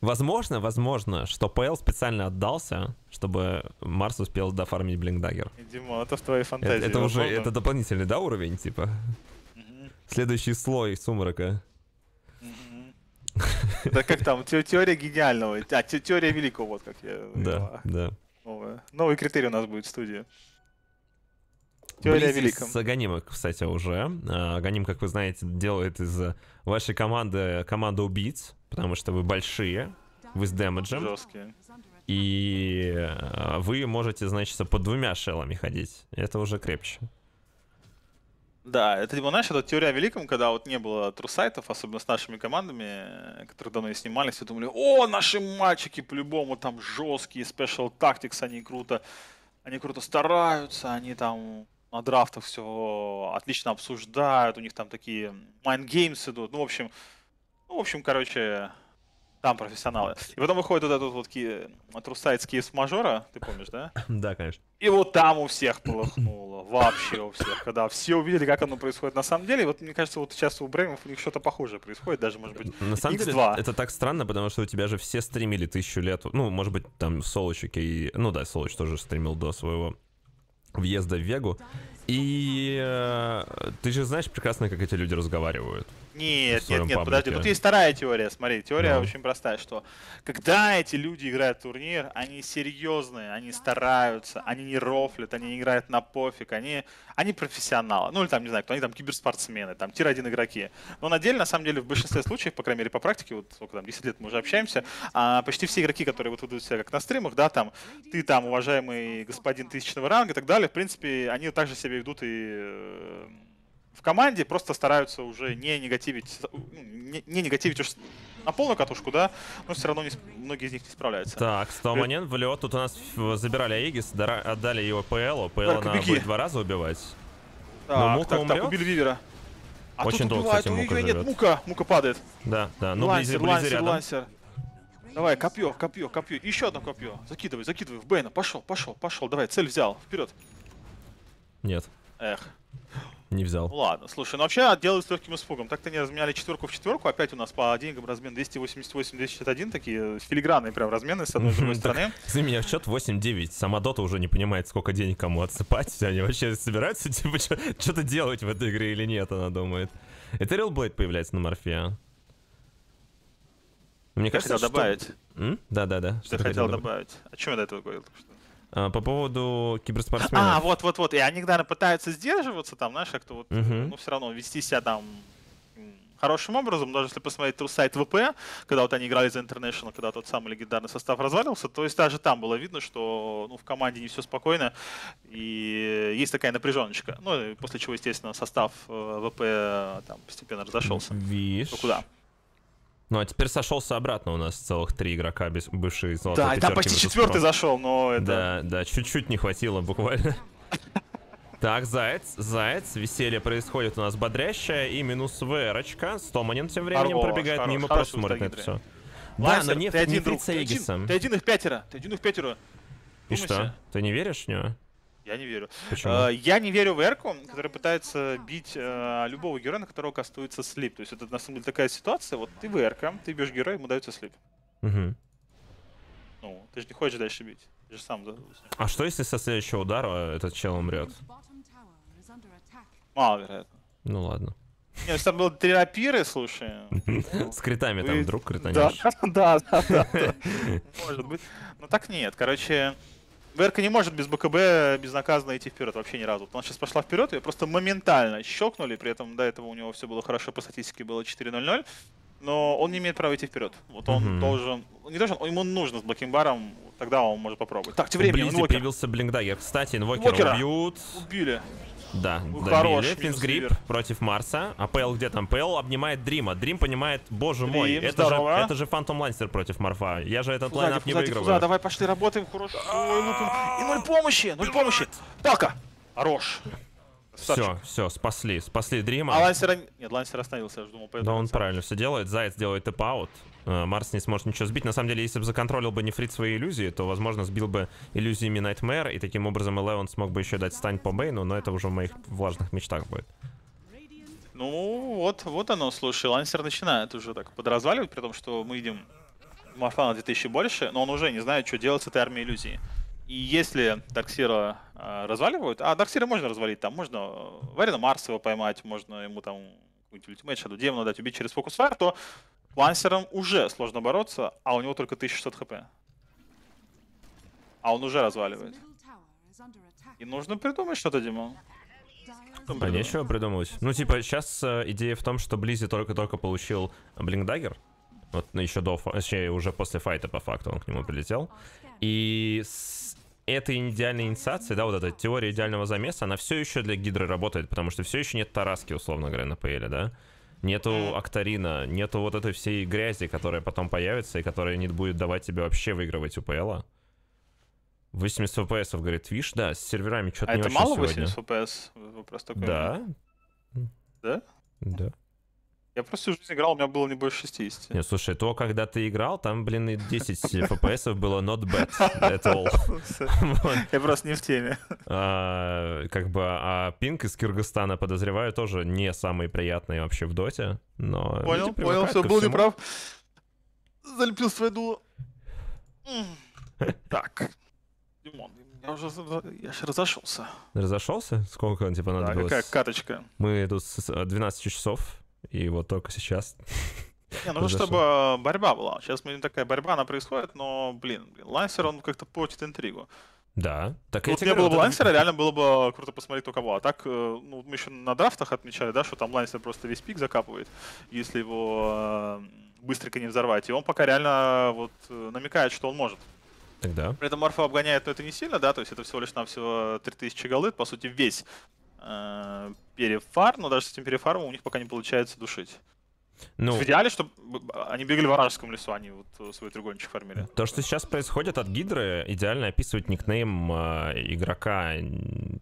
Возможно, возможно, что ПЛ специально отдался, чтобы Марс успел дофармить блинкдаггер. Дима, это в твоей фантазии. Это, это уже это дополнительный, да, уровень, типа? Mm-hmm. Следующий слой сумрака. Да как там, теория гениального, а теория великого, вот как я... Да, да. Новый критерий у нас будет в студии. Теория великого. С Аганима, кстати, уже. Аганим, как вы знаете, делает из вашей команды команду убийц, потому что вы большие, вы с демеджем. Жесткие. И вы можете, значит, под двумя шеллами ходить. Это уже крепче. Да, это, знаешь, это теория о великом, когда вот не было трусайтов, особенно с нашими командами, которые давно и снимались, все думали, о, наши мальчики по-любому там жесткие, Special Tactics, они круто, они круто стараются, они там на драфтах все отлично обсуждают, у них там такие mind games идут, ну, в общем, ну, в общем, короче, там профессионалы. И потом выходит вот этот вот ки... трусайт с Киевс-мажора, ты помнишь, да? Да, конечно. И вот там у всех полыхнуло, вообще у всех, когда все увидели, как оно происходит на самом деле. Вот мне кажется, вот сейчас у Бреймов у них что-то похожее происходит, даже, может быть, на самом деле, это так странно, потому что у тебя же все стримили тысячу лет, ну, может быть, там Солочек и... Ну да, Солоч тоже стримил до своего въезда в Вегу. И э, ты же знаешь прекрасно, как эти люди разговаривают. Нет, нет, нет, паблике. Подожди, тут есть вторая теория, смотри, теория да. очень простая, что когда эти люди играют в турнир, они серьезные, они стараются, они не рофлят, они не играют на пофиг, они, они профессионалы, ну или там, не знаю, кто они там, киберспортсмены, там, тир один игроки. Но на деле, на самом деле, в большинстве случаев, по крайней мере, по практике, вот сколько там, десять лет мы уже общаемся, а почти все игроки, которые вот выдают себя как на стримах, да, там, ты там, уважаемый господин тысячного ранга и так далее, в принципе, они также себя ведут и... в команде, просто стараются уже не негативить, не, не негативить уж на полную катушку, да, но все равно не, многие из них не справляются. Так, сто монет в лед, тут у нас забирали Аегис, отдали его ПЛу, ПЛ надо будет два раза убивать. Так, но Мука так, умрет? Так, убили Вивера. А Очень долго, убивает, кстати, Мука живет. Нет, Мука, Мука падает. Да, да, ну Близзи, Близзи рядом. Лансер. Давай, копье, копье, копье, еще одно копье, закидывай, закидывай в Бэйна, пошел, пошел, пошел, давай, цель взял, вперед. Нет. Эх. Не взял. Ладно, слушай, ну вообще делают с легким испугом. Так-то не разменяли четверку в четверку. Опять у нас по деньгам размен двести восемьдесят восемь - двести шестьдесят один. Такие филигранные прям размены с одной и другой стороны. Ты меня в счет восемь девять. Сама Дота уже не понимает, сколько денег кому отсыпать. Они вообще собираются типа что-то делать в этой игре или нет, она думает. Это Рилблейд появляется на Морфе. Мне кажется, хотел добавить. Да-да-да. Что ты хотел добавить? О чем я до этого говорил? По поводу киберспортсменов. А, вот-вот-вот. И они, наверное, пытаются сдерживаться там, знаешь, как-то вот, uh-huh. ну, все равно вести себя там хорошим образом. Даже если посмотреть сайт ВП, когда вот они играли за International, когда тот самый легендарный состав развалился, то есть даже там было видно, что ну, в команде не все спокойно, и есть такая напряженочка. Ну, после чего, естественно, состав ВП там постепенно разошелся. Виш. Куда? Ну а теперь сошелся обратно у нас целых три игрока без бывшей золотой пятерки. Да, там почти четвертый зашел, но это... Да, да, чуть-чуть не хватило буквально. Так, Заяц, Заяц, веселье происходит у нас бодрящее, и минус Верочка. Стоманин тем временем Арбо, пробегает хорош, мимо, хорош, просто смотрит на это все. Да, но нефрит, нефрит с Эгисом. Ты один их пятеро, ты один их пятеро. И думайся. Что? Ты не веришь в него? Я не верю. Почему? Uh, я не верю в Эрку, которая пытается бить uh, любого героя, на которого кастуется слип. То есть это на самом деле такая ситуация, вот ты в Эрка, ты бьешь героя, ему дается слип. Угу. Ну, ты же не хочешь дальше бить, ты же сам... А что если со следующего удара этот чел умрет? Мало вероятно. Ну ладно. Нет, там было три рапиры, слушай. С критами там вдруг кританешь. Да, да, да. Может быть. Но так нет, короче... Верка не может без БКБ безнаказанно идти вперед вообще ни разу. Она сейчас пошла вперед, ее просто моментально щелкнули, при этом до этого у него все было хорошо, по статистике было четыре ноль ноль, но он не имеет права идти вперед. Вот он mm-hmm. должен, не должен, ему нужно с блокинг-баром, тогда он может попробовать. Так, тем временем, Blizzy появился блинкдагер. Кстати, инвокера убьют. Убили. Да, ну, добили. Финсгрип против Марса. А ПЛ где там? ПЛ обнимает Dream. Dream понимает, боже мой, Dream, это, же, это же Phantom Lancer против Марфа. Я же этот лайнап не выигрываю. Фуза, давай, пошли, работаем. Хорошо. И ноль помощи, ноль помощи. Только. Хорош. Все, все, спасли, спасли Dream. А Лансера... Нет, Лансер остановился, я же думал. Да, он правильно все делает. Заяц делает тэп-аут. Марс не сможет ничего сбить. На самом деле, если бы законтролил бы нефрит свои иллюзии, то, возможно, сбил бы иллюзиями Найтмэр, и таким образом Элевен смог бы еще дать стань по Бейну, но это уже в моих влажных мечтах будет. Ну, вот, вот оно, слушай, Лансер начинает уже так подразваливать, при том, что мы видим Марфа на две тысячи больше, но он уже не знает, что делать с этой армией иллюзий. И если Дарксира э, разваливают, а Дарксира можно развалить, там можно Варина Марса его поймать, можно ему там какой-нибудь ультимейт Шаду Демона дать, убить через фокус-файр, то Лансером уже сложно бороться, а у него только тысяча шестьсот хп. А он уже разваливает. И нужно придумать что-то, Дима. А нечего придумывать. Ну, типа, сейчас э, идея в том, что Blizzy только-только получил блинкдагер. Вот еще до, точнее, уже после файта, по факту, он к нему прилетел. И с этой идеальной инициацией, да, вот эта теория идеального замеса, она все еще для Гидры работает, потому что все еще нет тараски, условно говоря, на ПЛ, да? Нету Актарина, нету вот этой всей грязи, которая потом появится и которая не будет давать тебе вообще выигрывать у ПЛа. восемьдесят эф пи эс, говорит, Виш, да, с серверами что-то а не очень сегодня. А это мало восемьдесят эф пи эс? Вопрос такой. Да. Да? Да. Я просто всю жизнь играл, у меня было не больше шестидесяти. Нет, слушай, то, когда ты играл, там, блин, и десять эф пи эс было not bad at all. Я просто не в теме. Как бы, а пинг из Кыргызстана, подозреваю, тоже не самый приятный вообще в доте. Понял, понял, все, был неправ. Залепил свое дуло. Так. Димон, я уже я же разошелся. Разошелся? Сколько он тебе понадобилось? Какая каточка? Мы тут двенадцать часов. И вот только сейчас. Не, нужно, чтобы борьба была. Сейчас мы такая борьба, она происходит, но, блин, блин Лансер, он как-то портит интригу. Да. Так вот, не было бы Лансера, реально было бы круто посмотреть, кто кого. А так, ну, мы еще на драфтах отмечали, да, что там Лансер просто весь пик закапывает, если его быстренько не взорвать. И он пока реально вот намекает, что он может. Тогда. При этом Морфа обгоняет, но это не сильно, да, то есть это всего лишь навсего три тысячи голды, по сути, весь перефар, но даже с этим перефармом у них пока не получается душить. Ну, в идеале, чтобы они бегали в Оражском лесу, они вот свой треугольничек фармили. То, что сейчас происходит от Гидры, идеально описывает никнейм э, игрока,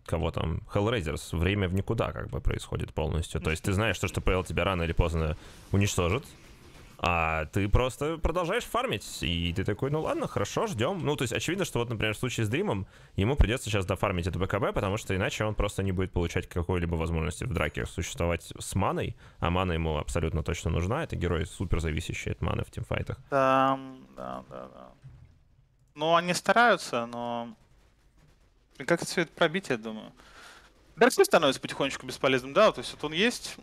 кого там, Hellraisers. Время в никуда как бы происходит полностью. То есть ты знаешь, что, что ПЛ тебя рано или поздно уничтожит, а ты просто продолжаешь фармить, и ты такой, ну ладно, хорошо, ждем. Ну, то есть очевидно, что вот, например, в случае с Dream ему придется сейчас дофармить это БКБ, потому что иначе он просто не будет получать какой-либо возможности в драке существовать с маной, а мана ему абсолютно точно нужна, это герой супер зависящий от маны в тимфайтах. Да, да, да, да. Ну, они стараются, но... Как все это пробить, я думаю. Дарксир становится потихонечку бесполезным, да, то есть вот он есть.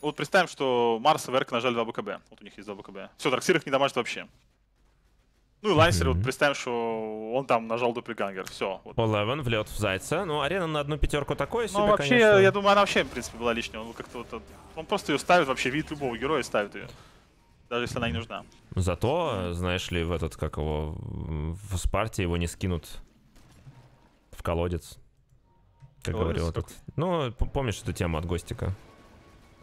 Вот представим, что Марс и Верка нажали два БКБ. Вот у них есть два БКБ. Все, Дарксир их не дамажит вообще. Ну и Лансер, mm-hmm. вот представим, что он там нажал дуплигангер. Все. Вот. Eleven влет в Зайца. Ну, арена на одну пятерку такой себе, ну, вообще, конечно. Я, я думаю, она вообще, в принципе, была лишняя. Он как-то вот, он просто ее ставит, вообще видит любого героя и ставит ее. Даже если она не нужна. Зато, знаешь ли, в этот, как его, в Спарте его не скинут в колодец. Как говорил этот. Ну, помнишь эту тему от Гостика?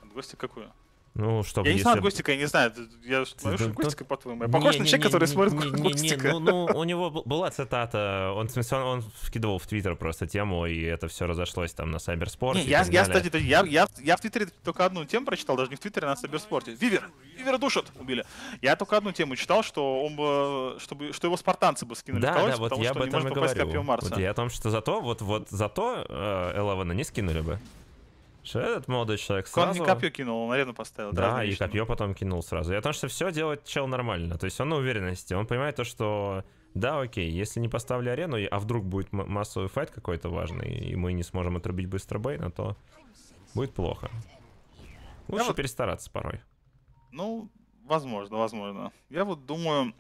От Гостика какую? Ну, чтобы я не если... знаю Густика, я не знаю. Я смотрю, что Густика, по-твоему. Я похож не, на не, человека, не, который не, смотрит не, Густика. Не, не, ну, ну, у него была цитата, он, в смысле, он вкидывал в Твиттер просто тему, и это все разошлось там на Сайберспорте. Не, я, я, кстати, я, я, я в Твиттере только одну тему прочитал, даже не в Твиттере, а на Сайберспорте. Вивер! Вивера душат! Убили. Я только одну тему читал, что, он бы, чтобы, что его спартанцы бы скинули. Да, в колодец, да, вот потому, я что об этом и говорю. Вот я о том, что зато, вот, вот зато э, Элавена не скинули бы. Что этот молодой человек сразу... Он копье кинул, он арену поставил. Да, и копье потом кинул сразу. Я о том, что все делает чел нормально. То есть он на уверенности. Он понимает то, что... Да, окей, если не поставлю арену, а вдруг будет массовый файт какой-то важный, и мы не сможем отрубить быстро Бейна, то будет плохо. Лучше вот... перестараться порой. Ну, возможно, возможно. Я вот думаю,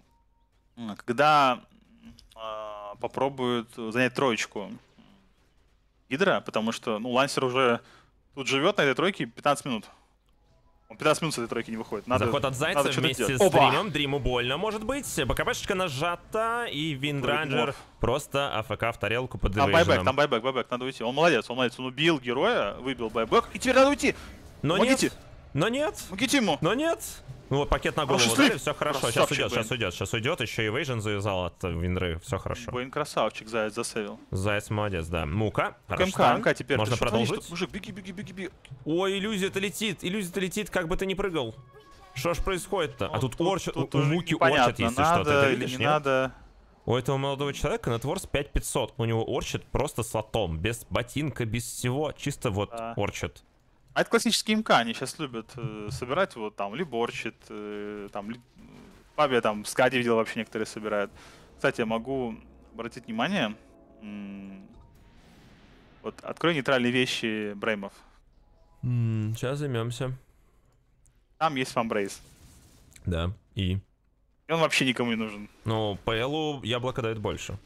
когда э, попробуют занять троечку Гидра, потому что, ну, Лансер уже... Тут живет на этой тройке пятнадцать минут. Он пятнадцать минут с этой тройки не выходит. Надо, заход от Зайца надо вместе делать. С Dream`ом. Dream`у больно, может быть. БКБшечка нажата, и Виндрейнджер просто АФК в тарелку под Там байбэк, там байбэк, байбэк, надо уйти. Он молодец, он молодец. Он убил героя, выбил байбэк, и теперь надо уйти. Но Помогите. нет, но нет. Помогите ему. Но нет. Ну вот пакет на голову дали, все хорошо. Красавчик, сейчас уйдет, Бейн. сейчас уйдет, сейчас уйдет. Еще и Вейжен завязал от Виндры, все хорошо. Бейн красавчик, Заяц засейвил. Заяц молодец, да. Мука. МК, МК теперь. Можно продолжить. Мужик, беги, беги, беги, беги. Ой, иллюзия-то летит, иллюзия-то летит, как бы ты ни прыгал. Что ж происходит-то? А тут орчат, у Муки орчат, если что-то. Или не надо. У этого молодого человека нетворс пять тысяч пятьсот. У него орчат просто с лотом, без ботинка, без всего, чисто вот орчат. А это классические МК, они сейчас любят э, собирать, вот там, либорчит, э, там, ли... Пабе, там, Скади видел, вообще некоторые собирают. Кстати, я могу обратить внимание, вот, открой нейтральные вещи Бреймов. Mm, сейчас займемся. Там есть фанбрейс. Да, и? И он вообще никому не нужен. Ну, по Элу яблоко дает больше.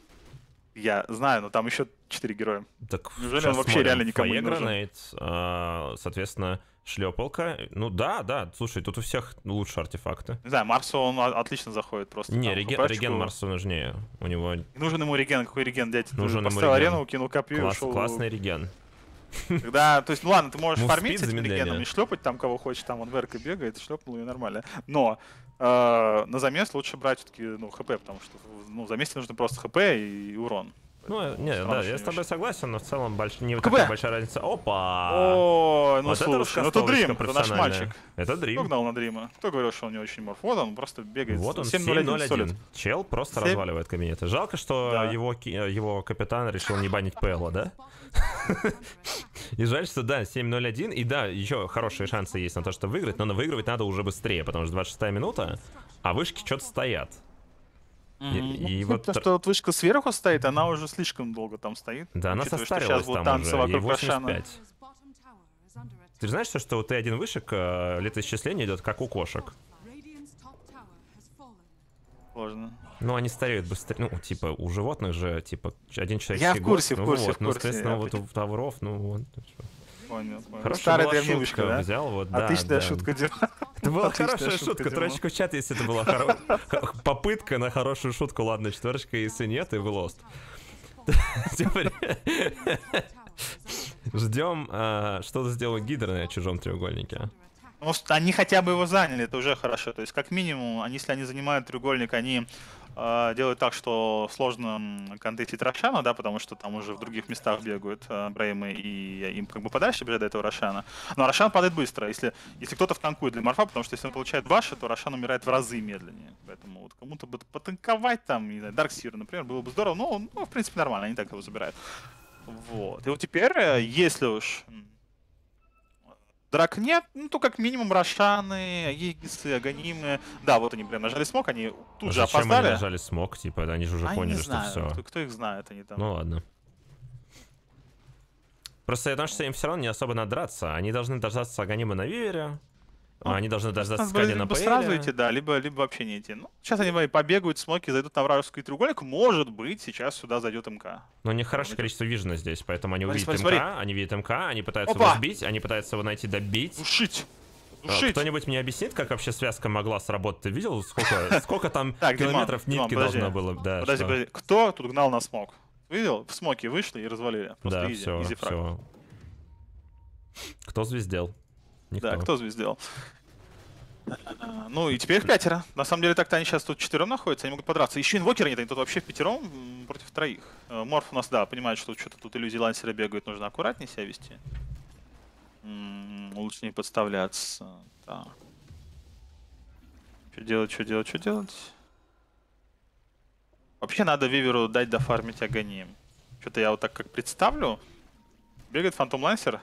Я знаю, но там еще четыре героя. Так, неужели он вообще смотрим. реально никому Фае не нужен? Гранейт, а, соответственно, шлепалка. Ну да, да, слушай, тут у всех лучше артефакты. Не знаю, Марсу он отлично заходит просто. Не, там, реген, реген Марсу нужнее. У него... Нужен ему реген, какой реген, дядь? Нужен Поставил ему реген. арену, кинул копью Класс, и ушел... Классный реген. Когда, то есть, ну ладно, ты можешь Муф фармить с этим регеном и шлепать там кого хочешь, там он верка бегает, шлепнул и нормально. Но э, на замес лучше брать все-таки ну, ХП, потому что ну, за месте нужно просто ХП и урон. Ну, нет, да, я с тобой согласен, но в целом больш... не такая большая разница. Опа! О, ну вот слушай, это Dream, это наш мальчик. Это Dream. Кто гнал на Dream? Кто говорил, что он не очень морф? Вот он просто бегает. Вот он, семь ноль один. Чел просто семь... разваливает кабинеты. Жалко, что да. его, его капитан решил не банить Пэлла, да? И жаль, что да, семь ноль один. И да, еще хорошие шансы есть на то, что выиграть, но выигрывать надо уже быстрее, потому что двадцать шестая минута, а вышки что-то стоят. И, и вот... То, что вот вышка сверху стоит, она уже слишком долго там стоит. Да, она Учитывая, состарилась там танцы уже, ей восемьдесят пять. Ты знаешь, что, что у Т1 вышек летоисчисление идет как у кошек? Сложно. Ну, они стареют быстрее. Ну, типа, у животных же, типа, один человек... Я в курсе, год, в курсе, ну, вот, в курсе. Ну, соответственно, вот у тавров, ну, вот... Понял, понял. Старая древняя вышка, да? Взял, вот, да, Отличная да. шутка, Дима. Это была Отличная хорошая шутка. шутка. Троечка в чат, если это была хоро... попытка на хорошую шутку. Ладно, четверочка, если нет, и вы лост. Ждем, а, что сделал Гидра на чужом треугольнике. Ну, они хотя бы его заняли, это уже хорошо. То есть, как минимум, они, если они занимают треугольник, они э, делают так, что сложно контентить Рошана, да, потому что там уже в других местах бегают э, Бреймы, и им как бы подальше бежать до этого Рошана. Но Рошан падает быстро, если, если кто-то втанкует для морфа, потому что если он получает баши, то Рошан умирает в разы медленнее. Поэтому вот кому-то бы потанковать там, не знаю, Дарксир, например, было бы здорово, но, ну, в принципе, нормально, они так его забирают. Вот. И вот теперь, если уж... Драк нет, ну то как минимум Рошаны, Егисы, Аганимы. Да, вот они прям нажали смог, они тут а же опоздали. Зачем они нажали смог, типа, они же уже а поняли, что все. Кто, кто их знает, они там. Ну ладно. Просто я думаю, что им все равно не особо надо драться. Они должны дождаться Аганима на Вивере, ну, они должны дождаться Скади на Пэле. Либо сразу идти, да, либо, либо вообще не идти. Ну, сейчас они побегают, смоки, зайдут на вражеский треугольник, может быть, сейчас сюда зайдет МК. Но у них хорошее количество вижена здесь, поэтому они увидят МК, они видят МК, они пытаются его сбить, они пытаются его найти, добить. Душить! Душить! Кто-нибудь мне объяснит, как вообще связка могла сработать? Ты видел, сколько там километров нитки должно было? Подожди, подожди, кто тут гнал на смок? Видел? В смоки вышли и развалили. Да, все, все. Кто звездел? Никто. Да, кто звездил. Ну и теперь их пятеро. На самом деле так-то они сейчас тут четвером находятся, они могут подраться. Еще инвокера нет, они тут вообще в пятером против троих. Морф у нас, да, понимает, что что-то тут иллюзии лансера бегают, нужно аккуратнее себя вести. М-м, лучше не подставляться. Так. Что делать, что делать, что делать? Вообще надо Виверу дать дофармить агоним. Что-то я вот так как представлю. Бегает Фантом Лансер,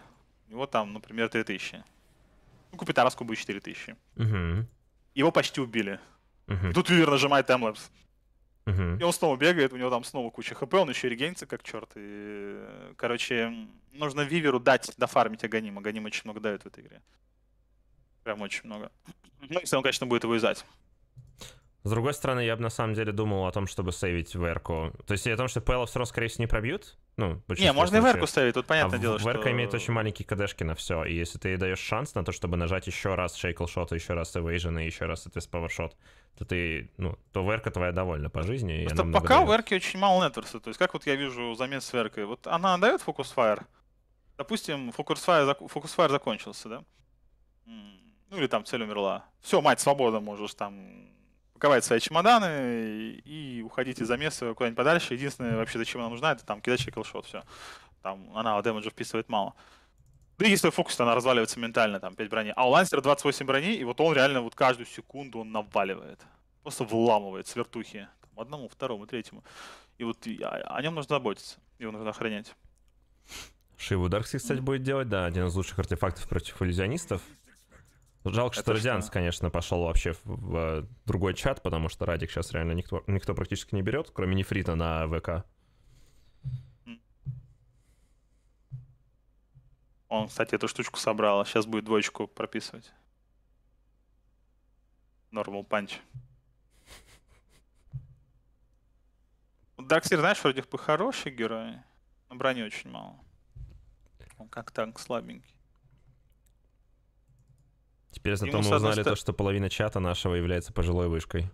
у него там, например, три тысячи. Ну, купит Тараску будет четыре тысячи. Uh-huh. Его почти убили. Uh-huh. И тут Вивер нажимает таймлэпс. Uh-huh. И он снова бегает, у него там снова куча хп, он еще регенится как черт. И... короче, нужно Виверу дать дофармить агоним. Агоним очень много дает в этой игре. Прям очень много. Ну, если он, конечно, будет его изать. С другой стороны, я бы на самом деле думал о том, чтобы сейвить верку. То есть о том, что пэлов все равно, скорее всего, не пробьют? Ну, не, можно случаев. И верку ставить, тут понятное а дело, что... верка имеет очень маленькие кдшки на все, и если ты даешь шанс на то, чтобы нажать еще раз шейклшот, еще раз эвейжен, и еще раз, соответственно, павершот, то ты, ну, то верка твоя довольна по жизни. Просто пока у верки очень мало нетворса, то есть как вот я вижу замен с веркой, вот она дает фокус-файр? Допустим, фокус-файр закончился, да? Ну или там цель умерла. Все, мать, свобода, можешь там... паковать свои чемоданы и, и уходить из замеса куда-нибудь подальше. Единственное, вообще, зачем она нужна, это там кидать шейклшот, все. Там она демеджа вписывает мало. Да и если фокус, то она разваливается ментально, там пять брони. А у Лансера двадцать восемь брони, и вот он реально вот каждую секунду он наваливает. Просто вламывает с вертухи. Там, одному, второму, третьему. И вот и о, о нем нужно заботиться, его нужно охранять. Шиву Даркси, кстати, будет делать, да, один из лучших артефактов против иллюзионистов. Жалко, что Родианс, конечно, пошел вообще в, в, в другой чат, потому что Радик сейчас реально никто, никто практически не берет, кроме нефрита на ВК. Он, кстати, эту штучку собрал, а сейчас будет двоечку прописывать. Нормал панч. Дарксир, знаешь, вроде бы хороший герой, но брони очень мало. Он как танк слабенький. Теперь зато мы узнали то, что половина чата нашего является пожилой вышкой.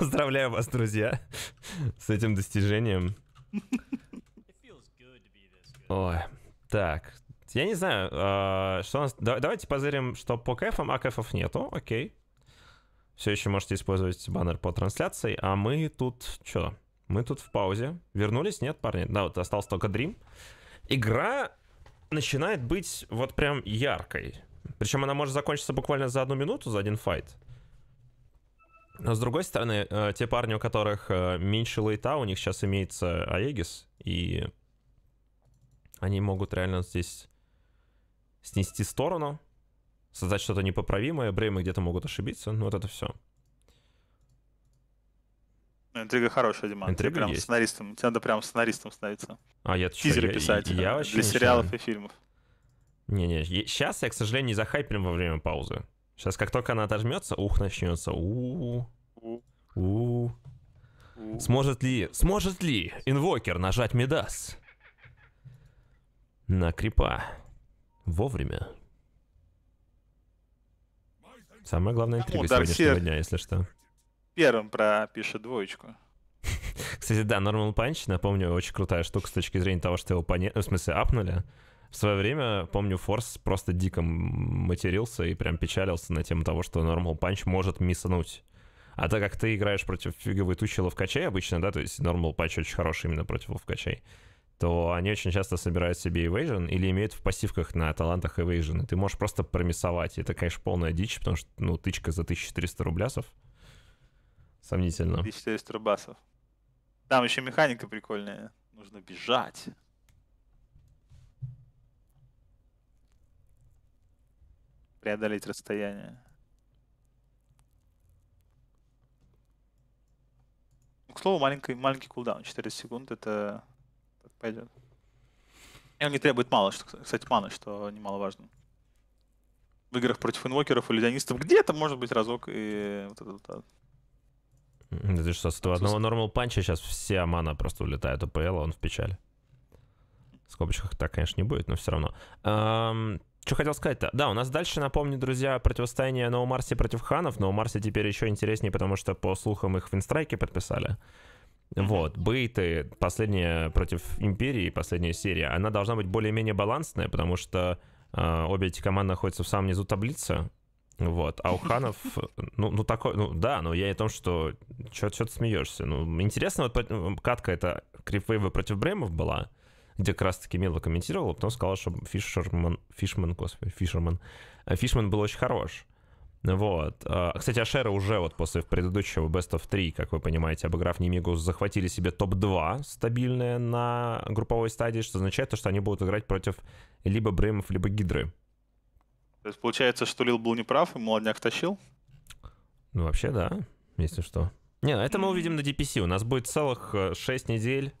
Поздравляю вас, друзья, с этим достижением. Ой, так, я не знаю, что у нас... Давайте позырим, что по кэфам, а кэфов нету, окей. Все еще можете использовать баннер по трансляции, а мы тут... Что? Мы тут в паузе. Вернулись? Нет, парни? Да, вот остался только Dream. Игра... начинает быть вот прям яркой. Причем она может закончиться буквально за одну минуту, за один файт. Но с другой стороны, те парни, у которых меньше лейта, у них сейчас имеется Аегис, и они могут реально здесь снести сторону, создать что-то непоправимое, бреймы где-то могут ошибиться, ну вот это все. Интрига хорошая, Дима. Интрига прям сценаристом. Тебе надо прям сценаристом становиться. А, я Тизеры я, писать я, я для сериалов и фильмов. Не-не, сейчас я, к сожалению, не захайплен во время паузы. Сейчас, как только она отожмется, ух, начнется. У-у-у. У-у-у. У-у-у. Сможет ли, сможет ли инвокер нажать Мидас? На крипа. Вовремя. Самая главная интрига сегодняшнего дня, если что. Первым пропишет двоечку. Кстати, да, Normal Punch, напомню, очень крутая штука с точки зрения того, что его поне... в смысле, апнули. В свое время, помню, Force просто дико матерился и прям печалился на тему того, что Normal Punch может миссануть. А так как ты играешь против фиговой тучи ловкачей обычно, да, то есть Normal Punch очень хороший именно против ловкачей, то они очень часто собирают себе Evasion или имеют в пассивках на талантах Evasion. И ты можешь просто промиссовать. Это, конечно, полная дичь, потому что, ну, тычка за тысячу четыреста рублясов. Сомнительно. тысяча четыреста рубасов. Там еще механика прикольная. Нужно бежать. Преодолеть расстояние. К слову, маленький, маленький кулдаун. четыре секунды это так пойдет. И он не требует мало, что, кстати, маны, что немаловажно. В играх против инвокеров и иллюзионистов где-то может быть разок и вот это вот. Ты что, с одного нормал панча сейчас вся мана просто улетает у ПЛ, он в печали. В скобочках так, конечно, не будет, но все равно. Эм, что хотел сказать-то? Да, у нас дальше, напомню, друзья, противостояние Ноу Марси против Ханов. Ноу Марси теперь еще интереснее, потому что, по слухам, их в инстрайке подписали. Вот, бейты, последняя против Империи, последняя серия, она должна быть более-менее балансная, потому что Обе эти команды находятся в самом низу таблицы. Вот, а у ханов, ну, ну такой, ну да, но я и о том, что чё, чё ты смеешься. Ну, интересно, вот катка эта крипвейва против Бреймов была, где как раз-таки Мила комментировала, потом сказала, что Фишерман, Фишман, господи, Фишерман, Фишман был очень хорош. Вот. Кстати, Ашера уже вот после предыдущего бест оф три, как вы понимаете, обыграв Немигу, захватили себе топ два стабильное на групповой стадии, что означает то, что они будут играть против либо Бреймов, либо Гидры. То есть получается, что Лил был неправ и молодняк тащил? Ну вообще да, если что. Не, это мы увидим на ди пи си. У нас будет целых шесть недель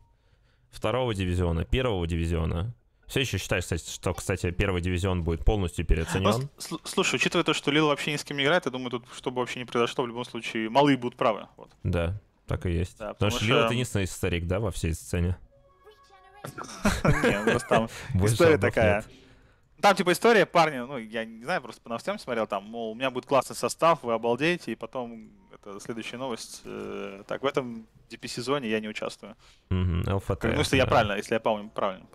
второго дивизиона, первого дивизиона. Все еще считаешь, кстати, что, кстати, первый дивизион будет полностью переоценен? Ну, слушай, учитывая то, что Лил вообще ни с кем не играет, я думаю, тут, что бы вообще не произошло, в любом случае, малые будут правы. Вот. Да, так и есть. Да, потому, потому что Лил — это единственный старик, да, во всей сцене? Нет, просто там история такая. Там типа история, парни, ну, я не знаю, просто по новостям смотрел, там, мол, у меня будет классный состав, вы обалдеете, и потом, это следующая новость, так, в этом ди пи си-зоне я не участвую. Ну, если я правильно, если я помню, правильно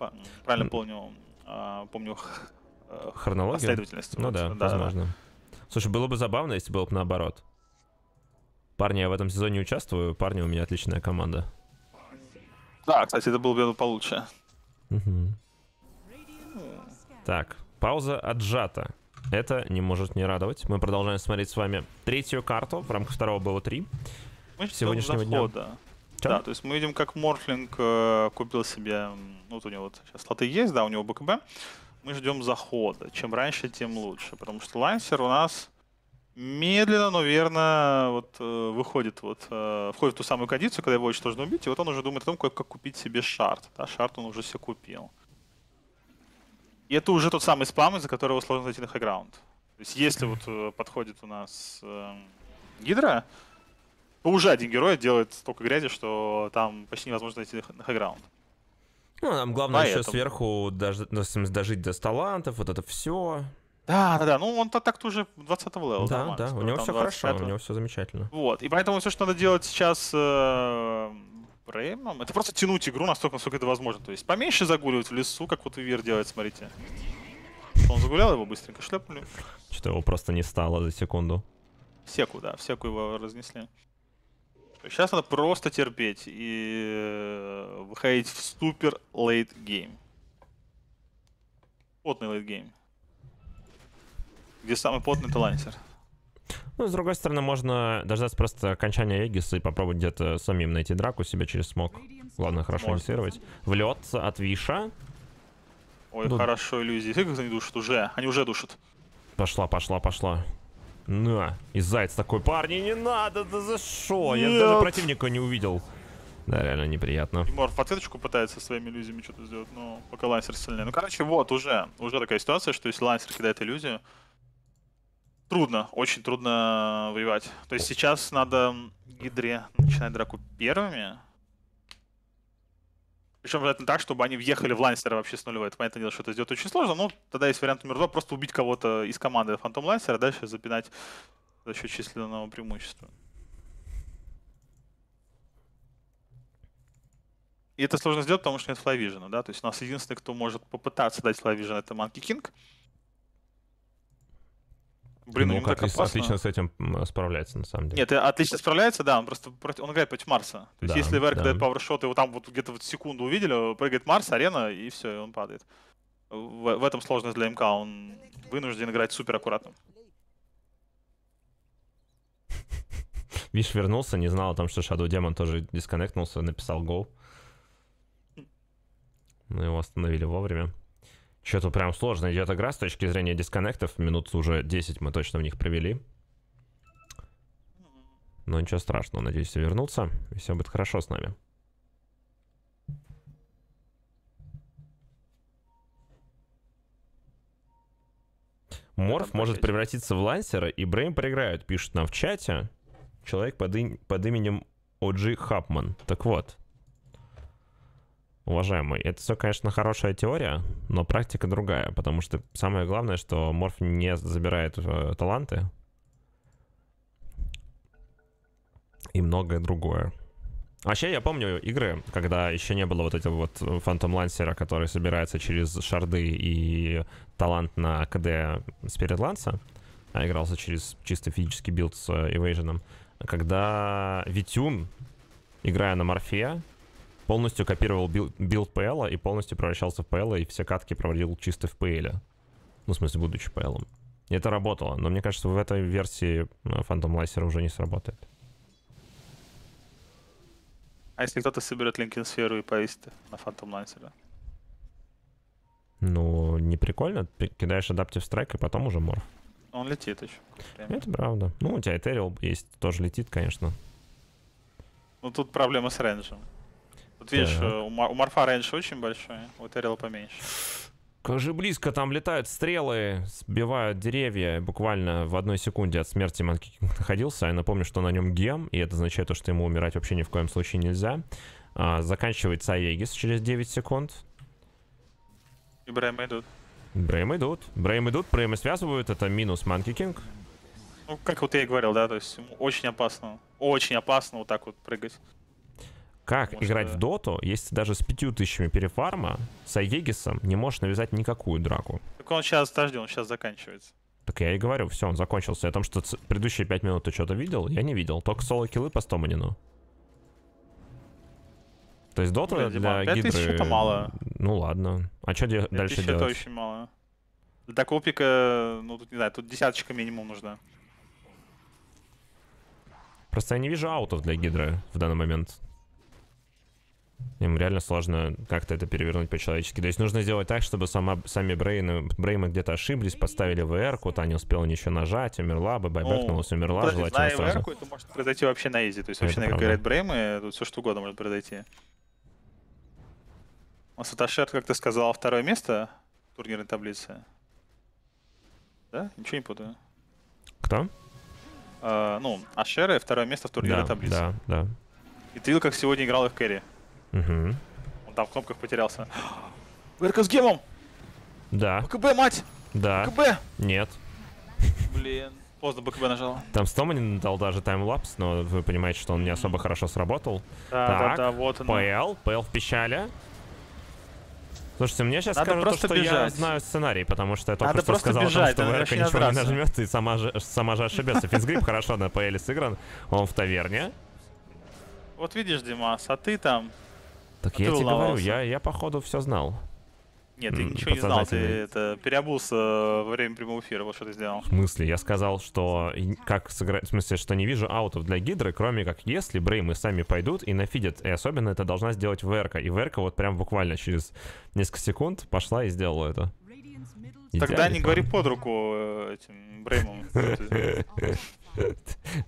помню хронологию, последовательность. Ну да, возможно. Слушай, было бы забавно, если было бы наоборот. Парни, я в этом сезоне участвую, парни, у меня отличная команда. Да, кстати, это было бы получше. Так, пауза отжата. Это не может не радовать. Мы продолжаем смотреть с вами третью карту. В рамках второго было три. Мы сегодняшнего дня. Да, то есть мы видим, как Морфлинг э, купил себе... Ну, вот у него вот сейчас слоты есть, да, у него бэ ка бэ. Мы ждем захода. Чем раньше, тем лучше. Потому что лансер у нас медленно, но верно вот, э, выходит, вот, э, входит в ту самую кондицию, когда его очень сложно убить. И вот он уже думает о том, как, как купить себе шарт. Да, шарт он уже себе купил. И это уже тот самый спам, из-за которого сложно зайти на хайграунд. То есть если вот подходит у нас э, Гидра, то уже один герой делает столько грязи, что там почти невозможно зайти на хайграунд. Ну, нам главное Поэтому. еще сверху дож... дожить до талантов, вот это все. Да, да, да. Ну, он-то так-то уже двадцатого левела. Да, нормально. Да, у него все хорошо, у него все замечательно. Вот, и поэтому все, что надо делать сейчас... Э... это просто тянуть игру настолько, насколько это возможно. То есть поменьше загуливать в лесу, как вот Вивер делает, смотрите. Он загулял, его быстренько шлепнули. Что-то его просто не стало за секунду. Секу, да, всеку его разнесли. Сейчас надо просто терпеть и выходить в супер лейт гейм. Потный лейт гейм. Где самый потный талантер. Ну, с другой стороны, можно дождаться просто окончания Эгиса и попробовать где-то самим найти драку себе через смог. Главное, хорошо инициировать. Влет от Виша. Ой, ну, хорошо, иллюзии. Как они душат уже? Они уже душат. Пошла, пошла, пошла. На. И заяц такой, парни, не надо, да за шо? Нет. Я даже противника не увидел. Да, реально неприятно. И Морф в ответочку пытается своими иллюзиями что-то сделать, но пока лансер сильнее. Ну, короче, вот, уже. Уже такая ситуация, что если лансер кидает иллюзию, трудно, очень трудно воевать. То есть сейчас надо Гидре начинать драку первыми. Причем желательно так, чтобы они въехали в лансера вообще с нулевой. Это, понятное дело, что это сделать очень сложно, но тогда есть вариант номер два. Просто убить кого-то из команды Фантом Лансера, а дальше запинать за счет численного преимущества. И это сложно сделать, потому что нет флайвижена, да? То есть у нас единственный, кто может попытаться дать флайвижен, это Манки Кинг. Блин, ну, как отлично с этим справляется, на самом деле. Нет, отлично справляется, да, он просто против, он играет против Марса. То есть да, если Верк да. дает пауэршот, его там вот где-то вот секунду увидели, прыгает Марс, арена, и все, и он падает. В, в этом сложность для МК, он вынужден играть супер аккуратно. Виш вернулся, не знал о том, что Shadow Demon тоже дисконнектнулся, написал гоу. Но его остановили вовремя. Что-то прям сложно идет игра с точки зрения дисконнектов. Минут уже десять мы точно в них провели. Но ничего страшного. Надеюсь, все вернутся. И все будет хорошо с нами. Морф может превратиться в лансера, и Брейм проиграют. Пишут нам в чате. Человек под, и... под именем о джи Хапман. Так вот. Уважаемый, это все, конечно, хорошая теория, но практика другая, потому что самое главное, что Морф не забирает э, таланты и многое другое. Вообще, я помню игры, когда еще не было вот этого вот Фантом Лансера, который собирается через шарды и талант на КД Спирит Ланса, а игрался через чисто физический билд с Эвейженом, когда Витюн, играя на Морфея, полностью копировал билд, билд ПЛа и полностью превращался в ПЛа, и все катки проводил чисто в ПЛе. Ну, в смысле, будучи ПЛом. И это работало, но мне кажется, в этой версии Фантом Лансера уже не сработает. А если кто-то соберет линкинсферу и повесит на Фантом Лансера? Ну, не прикольно. Ты кидаешь адаптив страйк и потом уже морф. Он летит еще. Это правда. Ну, у тебя Этериал есть, тоже летит, конечно. Ну, тут проблема с рейнджем. Вот видишь, у морфа рейндж очень большой, у Этериала поменьше. Как же близко там летают стрелы, сбивают деревья. Буквально в одной секунде от смерти Манки находился. Я напомню, что на нем гем, и это означает, что ему умирать вообще ни в коем случае нельзя. А, заканчивается Аегис через девять секунд. И Бреймы идут. Бреймы идут. Бреймы идут, Бреймы связывают. Это минус Манки Кинг. Ну, как вот я и говорил, да, то есть очень опасно. Очень опасно вот так вот прыгать. Как Потому играть что... в доту, если даже с пятью тысячами перефарма с Аегисом не можешь навязать никакую драку? Так он сейчас, подожди, он сейчас заканчивается. Так я и говорю, все, он закончился. Я там что предыдущие пять минут ты что-то видел? Я не видел. Только соло-киллы по Стоманину. То есть дота, ну, для Гидры... пять тысяч это мало. Ну ладно. А что де... дальше делать? Это очень мало. Для такого пика, ну тут не знаю, тут десяточка минимум нужна. Просто я не вижу аутов для Гидры в данный момент. Им реально сложно как-то это перевернуть по-человечески. То есть нужно сделать так, чтобы сама, сами брейны, бреймы где-то ошиблись, поставили ВР-ку, та не успела ничего нажать, умерла бы, байбэкнулась, умерла, ну, желательно сразу. На ВР-ку это может произойти вообще на изи. То есть вообще, как говорят бреймы, тут все что угодно может произойти. У нас Ашер, как ты сказал, второе место в турнирной таблице. Да? Ничего не путаю. Кто? А, ну, Ашеры второе место в турнирной, да, таблице. Да, да. И ты видел, как сегодня играл их кэрри. Угу. Он там в кнопках потерялся. ВРК с гемом! Да. БКБ, мать! Да. БКБ! Нет. Блин, поздно БКБ нажал. Там Стоманин дал даже таймлапс, но вы понимаете, что он не особо хорошо сработал. Да, так, да, да, вот он. ПЛ, ПЛ в печали. Слушайте, мне сейчас надо скажут, просто то, что бежать. Я знаю сценарий, потому что я только надо что сказал, что ВРК ничего не нажмет, и сама же, сама же ошибется. Физгрип хорошо на ПЛ сыгран, он в таверне. Вот видишь, Димас, а ты там... Так а я тебе говорю, я, я походу все знал. Нет, ты ничего не знал, ты это, переобулся во время прямого эфира, вот что ты сделал. В смысле, я сказал, что как сыграть, в смысле, что не вижу аутов для Гидры, кроме как если бреймы сами пойдут и нафидят, и особенно это должна сделать ВРК. И ВРК вот прям буквально через несколько секунд пошла и сделала это. Тогда не говори под руку этим бреймам.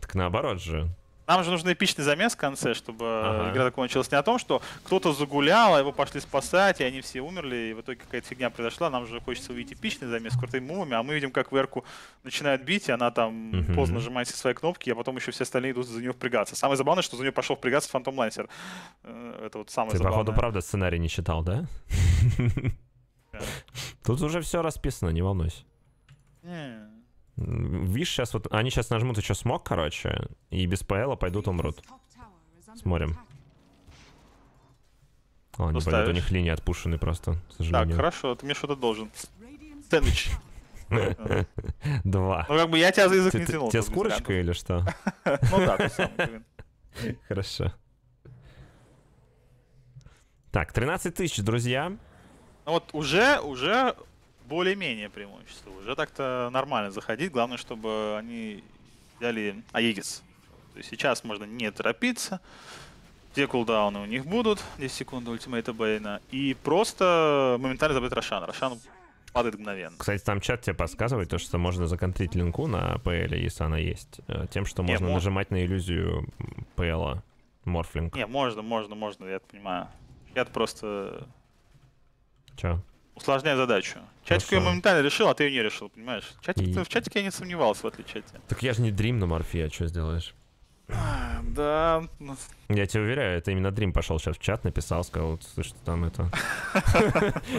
Так наоборот же. Нам же нужен эпичный замес в конце, чтобы ага. игра закончилась не о том, что кто-то загулял, а его пошли спасать, и они все умерли, и в итоге какая-то фигня произошла. Нам же хочется увидеть эпичный замес с крутыми мувами, а мы видим, как ВР-ку начинают бить, и она там угу. поздно нажимает все свои кнопки, а потом еще все остальные идут за нее впрягаться. Самое забавное, что за нее пошел впрягаться Фантом Лансер. Это вот самое Ты, забавное. Походу, правда сценарий не читал, да? Тут уже все расписано, не волнуйся. Видишь, сейчас вот они сейчас нажмут еще смог, короче, и без ПЛа пойдут умрут. Смотрим. О, они пойдут, у них линии отпущены просто, к сожалению. Так, хорошо, ты мне что-то должен. Сэндвич. Два. Ну как бы я тебя за язык не тянул. Тебе с курочкой или что? Ну да, ты сам. Хорошо. Так, тринадцать тысяч, друзья. Ну вот уже, уже... более-менее преимущество. Уже так-то нормально заходить. Главное, чтобы они взяли Аегис. То есть сейчас можно не торопиться. Те кулдауны у них будут. десять секунд ультимейта Бейна. И просто моментально забыть Рошана. Рошан падает мгновенно. Кстати, там чат тебе подсказывает, то, что можно законтрить линку на ПЛ, если она есть. Тем, что можно не, нажимать мож... на иллюзию ПЛа. Морфлинг. Не, можно, можно, можно. Я понимаю. Я просто... Чё? Усложняю задачу. Чатик ее моментально решил, а ты ее не решил, понимаешь? Чатик, и... В чатике я не сомневался, в отличие от тебя. Так я же не Dream на Морфе, а что сделаешь? Да. Я тебе уверяю, это именно Dream пошел сейчас в чат, написал, сказал, что там это.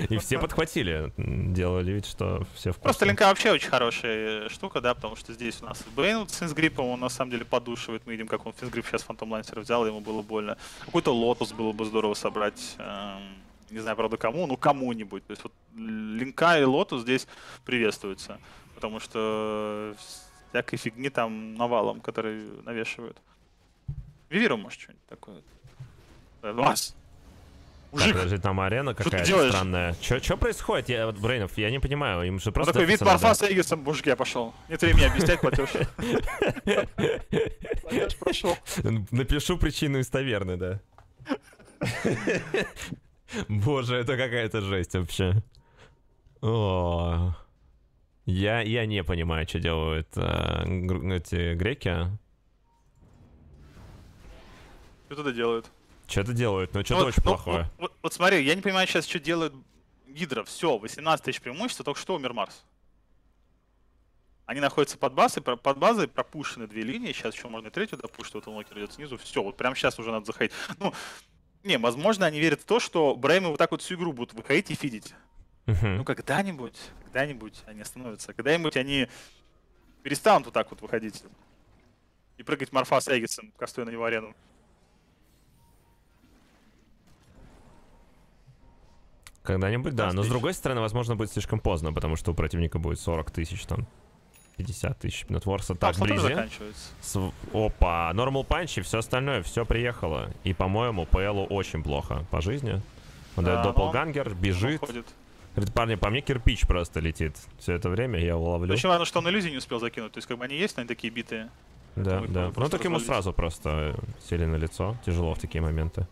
И все подхватили, делали вид, что все в курсе. Просто линка вообще очень хорошая штука, да, потому что здесь у нас Бейн с финсгриппом, он на самом деле подушивает, мы видим, как он финсгрипп сейчас Фантом Лансер взял, ему было больно. Какой-то Лотус было бы здорово собрать. Не знаю, правда, кому, ну кому-нибудь. То есть вот Линка и Лотус здесь приветствуются, потому что всякой фигни там навалом, который навешивают. Вивиру, может, что-нибудь такое. Вас! Так, подожди, там арена какая-то странная. Что происходит? Я, вот, Брейнов, я не понимаю, им же просто... Ну, такой вид Марфа с Эгисом, мужик, я пошел. Не ты меня объяснять, платеж. Платеж прошел. Напишу причину из таверны, да. Боже, это какая-то жесть вообще. О, я, я не понимаю, что делают э, эти греки. Что-то делают. Что-то делают, но что-то ну, очень ну, плохое. Ну, вот, вот смотри, я не понимаю сейчас, что делают Гидра. Все, восемнадцать тысяч преимущества, только что умер Марс. Они находятся под базой, под базой пропущены две линии. Сейчас еще можно и третью допустить, вот Локер идет снизу. Все, вот прямо сейчас уже надо заходить. Ну... Не, возможно, они верят в то, что Бреймы вот так вот всю игру будут выходить и фидить. Uh-huh. Ну, когда-нибудь, когда-нибудь они остановятся. Когда-нибудь они перестанут вот так вот выходить и прыгать Морфа с Эгисом, кастуя на него арену. Когда-нибудь, да. Но с другой стороны, возможно, будет слишком поздно, потому что у противника будет сорок тысяч там. пятьдесят тысяч. Нетворса так близи. С... Опа, нормал панч и все остальное, все приехало. И, по-моему, Пэлу очень плохо по жизни. Он да, дает доплгангер, бежит. Говорит, парни, по мне кирпич просто летит. Все это время я его ловлю. Очень важно, что он иллюзию не успел закинуть. То есть, как бы они есть, но они такие битые. Да, да. Ну, так ему сразу просто сели на лицо. Тяжело в такие моменты.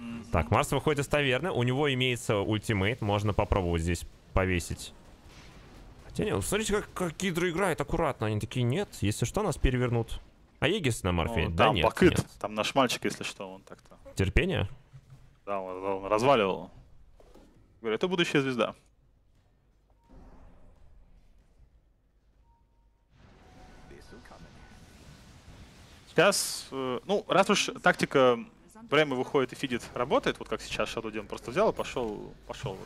Mm-hmm. Так, Марс выходит из таверны. У него имеется ультимейт. Можно попробовать здесь повесить. Нет, смотрите, как, как Гидра играет аккуратно. Они такие, нет, если что, нас перевернут. А Егис на Морфе? Ну, да там нет, покыт. Нет. Там наш мальчик, если что, он так-то. Терпение? Да, он, он разваливал. Говорю, это будущая звезда. Сейчас, ну, раз уж тактика Бреймы выходит и фидит, работает, вот как сейчас Шадуден просто взял и пошел, пошел.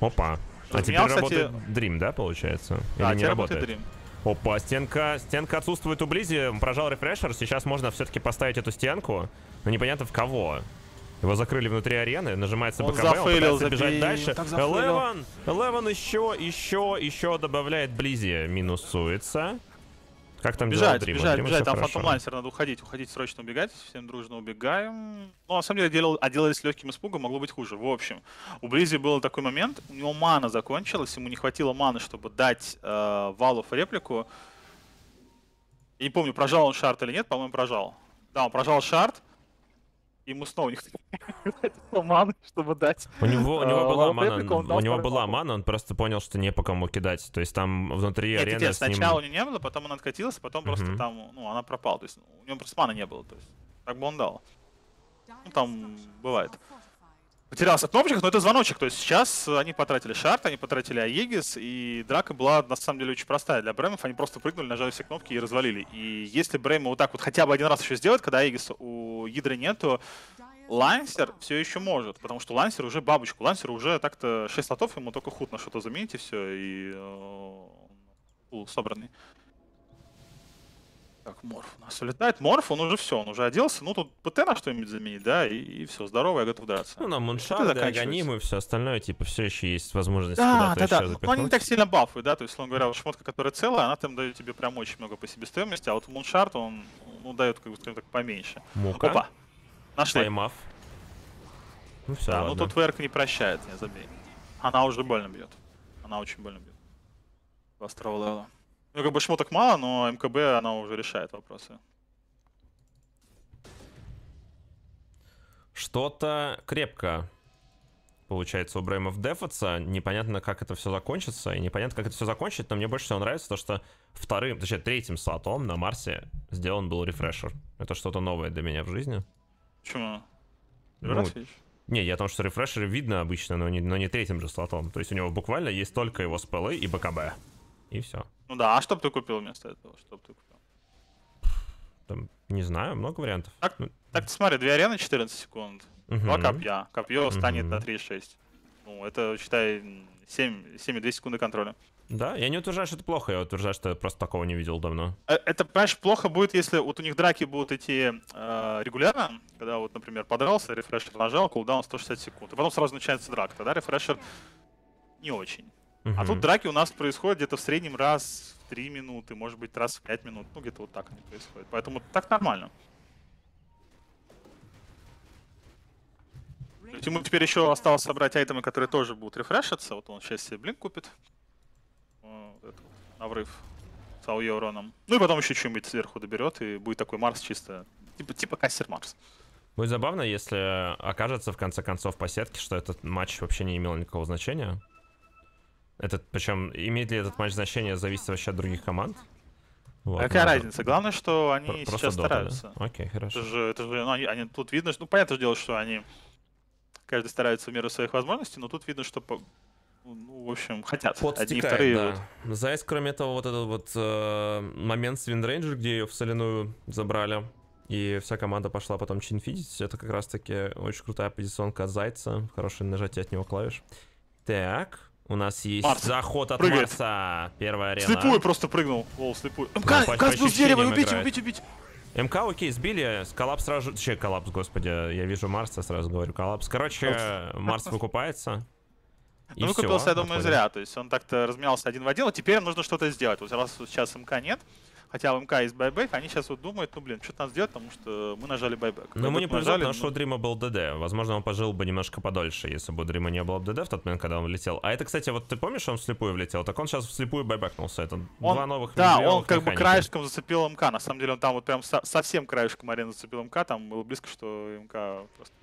Опа. А теперь работает Dream, да, получается? Или не работает? Опа, стенка, стенка отсутствует у Близи. Прожал рефрешер. Сейчас можно все-таки поставить эту стенку. Но непонятно в кого. Его закрыли внутри арены. Нажимается БКБ. Он пытается бежать дальше. Леван! Леван еще, еще, еще добавляет Близи. Минусуется. Как там бежать? Бежать, бежать. Там Фантом Лансер надо уходить. Уходить срочно, убегать. Всем дружно убегаем. Ну, на самом деле, делал, отделались легким испугом, могло быть хуже. В общем, у Близзи был такой момент. У него мана закончилась, ему не хватило маны, чтобы дать э, Валов реплику. Я не помню, прожал он шарт или нет, по-моему, прожал. Да, он прожал шарт. Ему снова не хватило маны, чтобы дать. У него, у него uh, была мана, реплику, он, у него была мана, он просто понял, что не по кому кидать. То есть там внутри нет, арены нет, с ним... Сначала у него не было, потом он откатился, потом uh-huh. просто там, ну, она пропала. То есть у него просто мана не было, то есть так бы он дал. Ну, там бывает. Потерялся кнопочек, но это звоночек. То есть сейчас они потратили шарт, они потратили Аегис, и драка была на самом деле очень простая для Бреймов. Они просто прыгнули, нажали все кнопки и развалили. И если Бреймы вот так вот хотя бы один раз еще сделать, когда Аегиса у Гидры нету, Лансер все еще может, потому что Лансер уже бабочку. Лансер уже так-то шесть слотов, ему только худ на что-то заменить и все, и фул собранный. Так, Морф у нас улетает. Морф, он уже все, он уже оделся. Ну, тут ПТ на что-нибудь заменить, да, и, и все, здорово, я готов драться. Ну, нам муншар, да, аганим и все остальное, типа, все еще есть возможность да, куда-то да, еще да. Но они не так сильно бафуют, да, то есть, словно говоря, шмотка, которая целая, она там дает тебе прям очень много по себестоимости, а вот муншар, он, ну, дает, как бы, скажем так, поменьше. Мука. Опа, нашли. Поймав. Ну, все, да, ладно. Ну, тут верк не прощает, не забей. Она уже больно бьет. Она очень больно бьет. Два второго левела. Ну, как бы шмоток мало, но МКБ, она уже решает вопросы. Что-то крепко получается у Бреймов дефаться. Непонятно, как это все закончится. И непонятно, как это все закончит, но мне больше всего нравится то, что вторым, точнее, третьим слотом на Марсе сделан был рефрешер. Это что-то новое для меня в жизни. Почему? Ну, не, я о том, что рефрешеры видно обычно, но не, но не третьим же слотом. То есть у него буквально есть только его спелы и БКБ. И все. Ну да, а что бы ты купил вместо этого? Что бы ты купил? Там, не знаю, много вариантов. Так, ну... так смотри, две арены четырнадцать секунд, угу. два копья. Копье станет угу. на три шесть. Ну, это, считай, семь и две секунды контроля. Да, я не утверждаю, что это плохо, я утверждаю, что я просто такого не видел давно. Это, понимаешь, плохо будет, если вот у них драки будут идти э, регулярно, когда вот, например, подрался, рефрешер нажал, кулдаун сто шестьдесят секунд, и потом сразу начинается драка, тогда рефрешер не очень. Uh-huh. А тут драки у нас происходят где-то в среднем раз в три минуты, может быть, раз в пять минут, ну где-то вот так они происходят, поэтому так нормально. Ему теперь еще осталось собрать айтемы, которые тоже будут рефрешиться, вот он сейчас себе блинк купит. Вот обрыв с ауе уроном. Ну и потом еще что-нибудь сверху доберет, и будет такой Марс чисто, типа, типа кастер Марс. Будет забавно, если окажется в конце концов по сетке, что этот матч вообще не имел никакого значения. Этот, причем, имеет ли этот матч значение, зависит вообще от других команд? Вот, Какая ну, разница? Главное, что они сейчас дота, стараются. Да? Окей, хорошо. Это же, это же, ну, они, они тут видно, что, ну понятно дело, что они, каждый старается в меру своих возможностей, но тут видно, что... По... Ну, в общем, хотят. Одни, вторые, да. Вот. Заяц, кроме того, вот этот вот э, момент с Виндрейнджер, где ее в соляную забрали, и вся команда пошла потом чинфидить, это как раз-таки очень крутая позиционка от Зайца, хорошее нажатие от него клавиш. Так, у нас есть Марс. Заход от Прыгает. Марса, первая арена. Слепую просто прыгнул, лол, слепую. МК, ну, МК сбил с дерева, убить, убить, убить. МК, окей, сбили, коллапс сразу, че коллапс, господи, я вижу Марса, сразу говорю коллапс. Короче, Марс выкупается. Ну, выкупился, я думаю, зря. То есть он так-то размялся один в один, а теперь им нужно что-то сделать. Вот раз сейчас МК нет, хотя у МК есть байбэк, они сейчас вот думают, ну, блин, что-то надо сделать, потому что мы нажали байбэк. Но мы не повезло, потому что у Дрима был ДД. Возможно, он пожил бы немножко подольше, если бы у Дрима не было ДД в тот момент, когда он влетел. А это, кстати, вот ты помнишь, он вслепую влетел? Так он сейчас вслепую байбэкнулся. Это он, два новых Да, он как механики. бы краешком зацепил МК. На самом деле он там вот прям со совсем краешком арены зацепил МК. Там было близко, что МК просто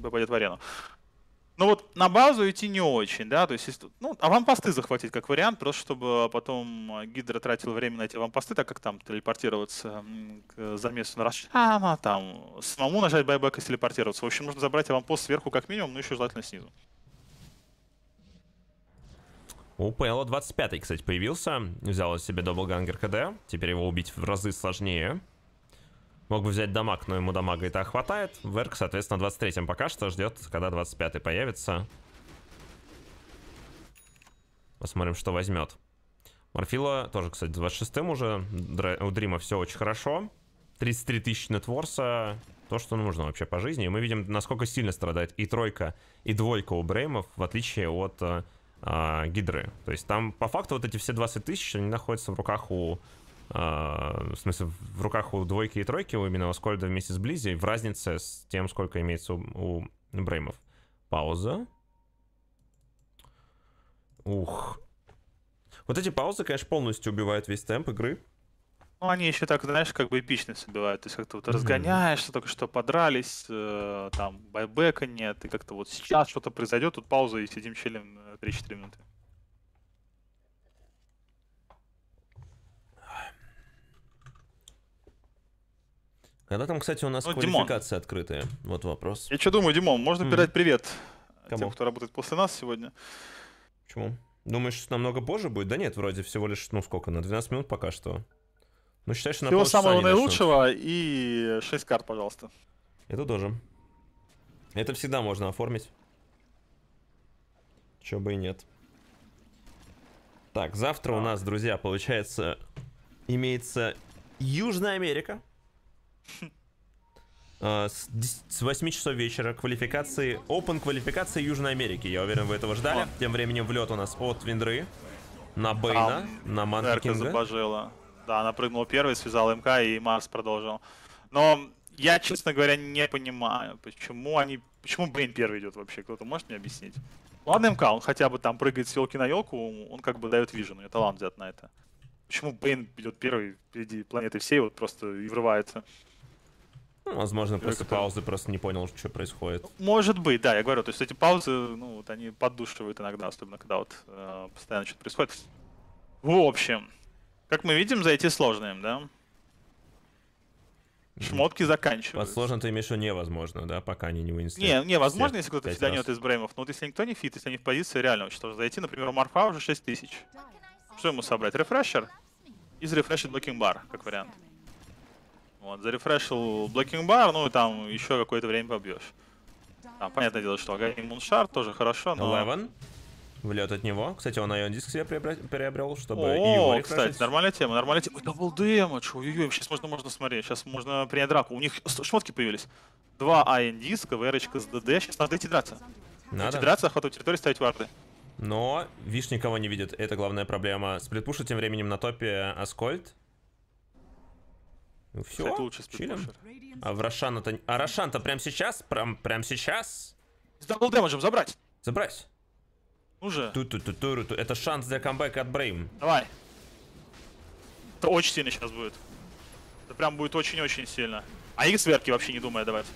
попадет в арену. Ну вот на базу идти не очень, да, то есть, ну, аванпосты захватить как вариант, просто чтобы потом Гидра тратила время на эти аванпосты, так как там телепортироваться к замесу на Рошана, там, самому нажать байбэк и телепортироваться. В общем, нужно забрать аванпост сверху как минимум, но еще желательно снизу. У Пэлла двадцать пятый, кстати, появился, взял себе даблгангер КД, теперь его убить в разы сложнее. Мог бы взять дамаг, но ему дамага и так хватает. Верк, соответственно, двадцать третьим пока что ждет, когда двадцать пятый появится. Посмотрим, что возьмет. Морфила тоже, кстати, двадцать шестым уже. У Дрима все очень хорошо. тридцать три тысячи нетворса. То, что нужно вообще по жизни. И мы видим, насколько сильно страдает и тройка, и двойка у Бреймов, в отличие от а, Гидры. То есть там, по факту, вот эти все двадцать тысяч, они находятся в руках у... Uh, в смысле, в руках у двойки и тройки, у именно Аскольда вместе с Близи, в разнице с тем, сколько имеется у, у Бреймов. Пауза. Ух. Вот эти паузы, конечно, полностью убивают весь темп игры. Ну, они еще так, знаешь, как бы эпичность убивают. То есть как-то вот mm-hmm. разгоняешься, только что подрались, э, там, байбека нет, и как-то вот сейчас что-то произойдет, тут пауза, и сидим челим три-четыре минуты. Когда там, кстати, у нас ну, квалификация Димон. открытая? Вот вопрос. Я что думаю, Димон, можно mm. передать привет Кому? тем, кто работает после нас сегодня. Почему? Думаешь, намного позже будет? Да нет, вроде всего лишь, ну сколько, на двенадцать минут пока что. Ну, считай, что на Всего самого наилучшего начнут. И шесть карт, пожалуйста. Это тоже. Это всегда можно оформить. Чё бы и нет. Так, завтра а. у нас, друзья, получается, имеется Южная Америка. С восьми часов вечера квалификации, Open квалификации Южной Америки. Я уверен, вы этого ждали. Тем временем влет у нас от Виндры на Бейна, там на Манки Кинга. Да, она прыгнула первой, связала МК, и Марс продолжил. Но я, честно говоря, не понимаю, почему они, почему Бейн первый идет вообще. Кто-то может мне объяснить? Ладно, МК, он хотя бы там прыгает с елки на елку, он как бы дает вижен, у него талант взят на это. Почему Бейн идет первый впереди планеты всей, вот просто и врывается? Ну, возможно, я после паузы просто не понял, что происходит. Может быть, да, я говорю, то есть эти паузы, ну, вот они поддушивают иногда, особенно когда вот э, постоянно что-то происходит. В общем, как мы видим, зайти сложно им, да? Шмотки заканчиваются. Под сложно ты имеешь в виду невозможно, да, пока они не вынесли. Не, невозможно, если кто-то фиданет из Бреймов, но вот если никто не фит, если они в позиции, реально очень сложно зайти. Например, у Марфа уже шесть тысяч. Что ему собрать? Рефрешер? Из рефрешер блокинг бар, как вариант. Вот, зарефрешил блокинг бар, ну и там еще какое-то время побьешь. Там, понятное дело, что Агарим Муншар тоже хорошо, но... Левен. Влет от него. Кстати, он Айон Диск себе приобрел, чтобы... О, кстати, нормальная тема, нормальная тема. Ой, дабл дэмэдж, ой-ой-ой, сейчас можно, можно смотреть, сейчас можно принять драку. У них шмотки появились. Два Айон Диска, ВР-очка с ДД, сейчас надо идти драться. Надо. Идти драться, охоту территории, ставить варды. Но Виш никого не видит, это главная проблема. Сплитпушер тем временем на топе Аскольд. Ну все, лучше сплитпушер. А в Рошана-то... А Рошан-то прямо сейчас? Прям, прям сейчас? С дабл дэмэджем забрать. Забрать. Уже. Ту -ту -ту -ту -ту. Это шанс для камбэка от Брейм. Давай. Это очень сильно сейчас будет. Это прям будет очень-очень сильно. А их сверки вообще не думая давать.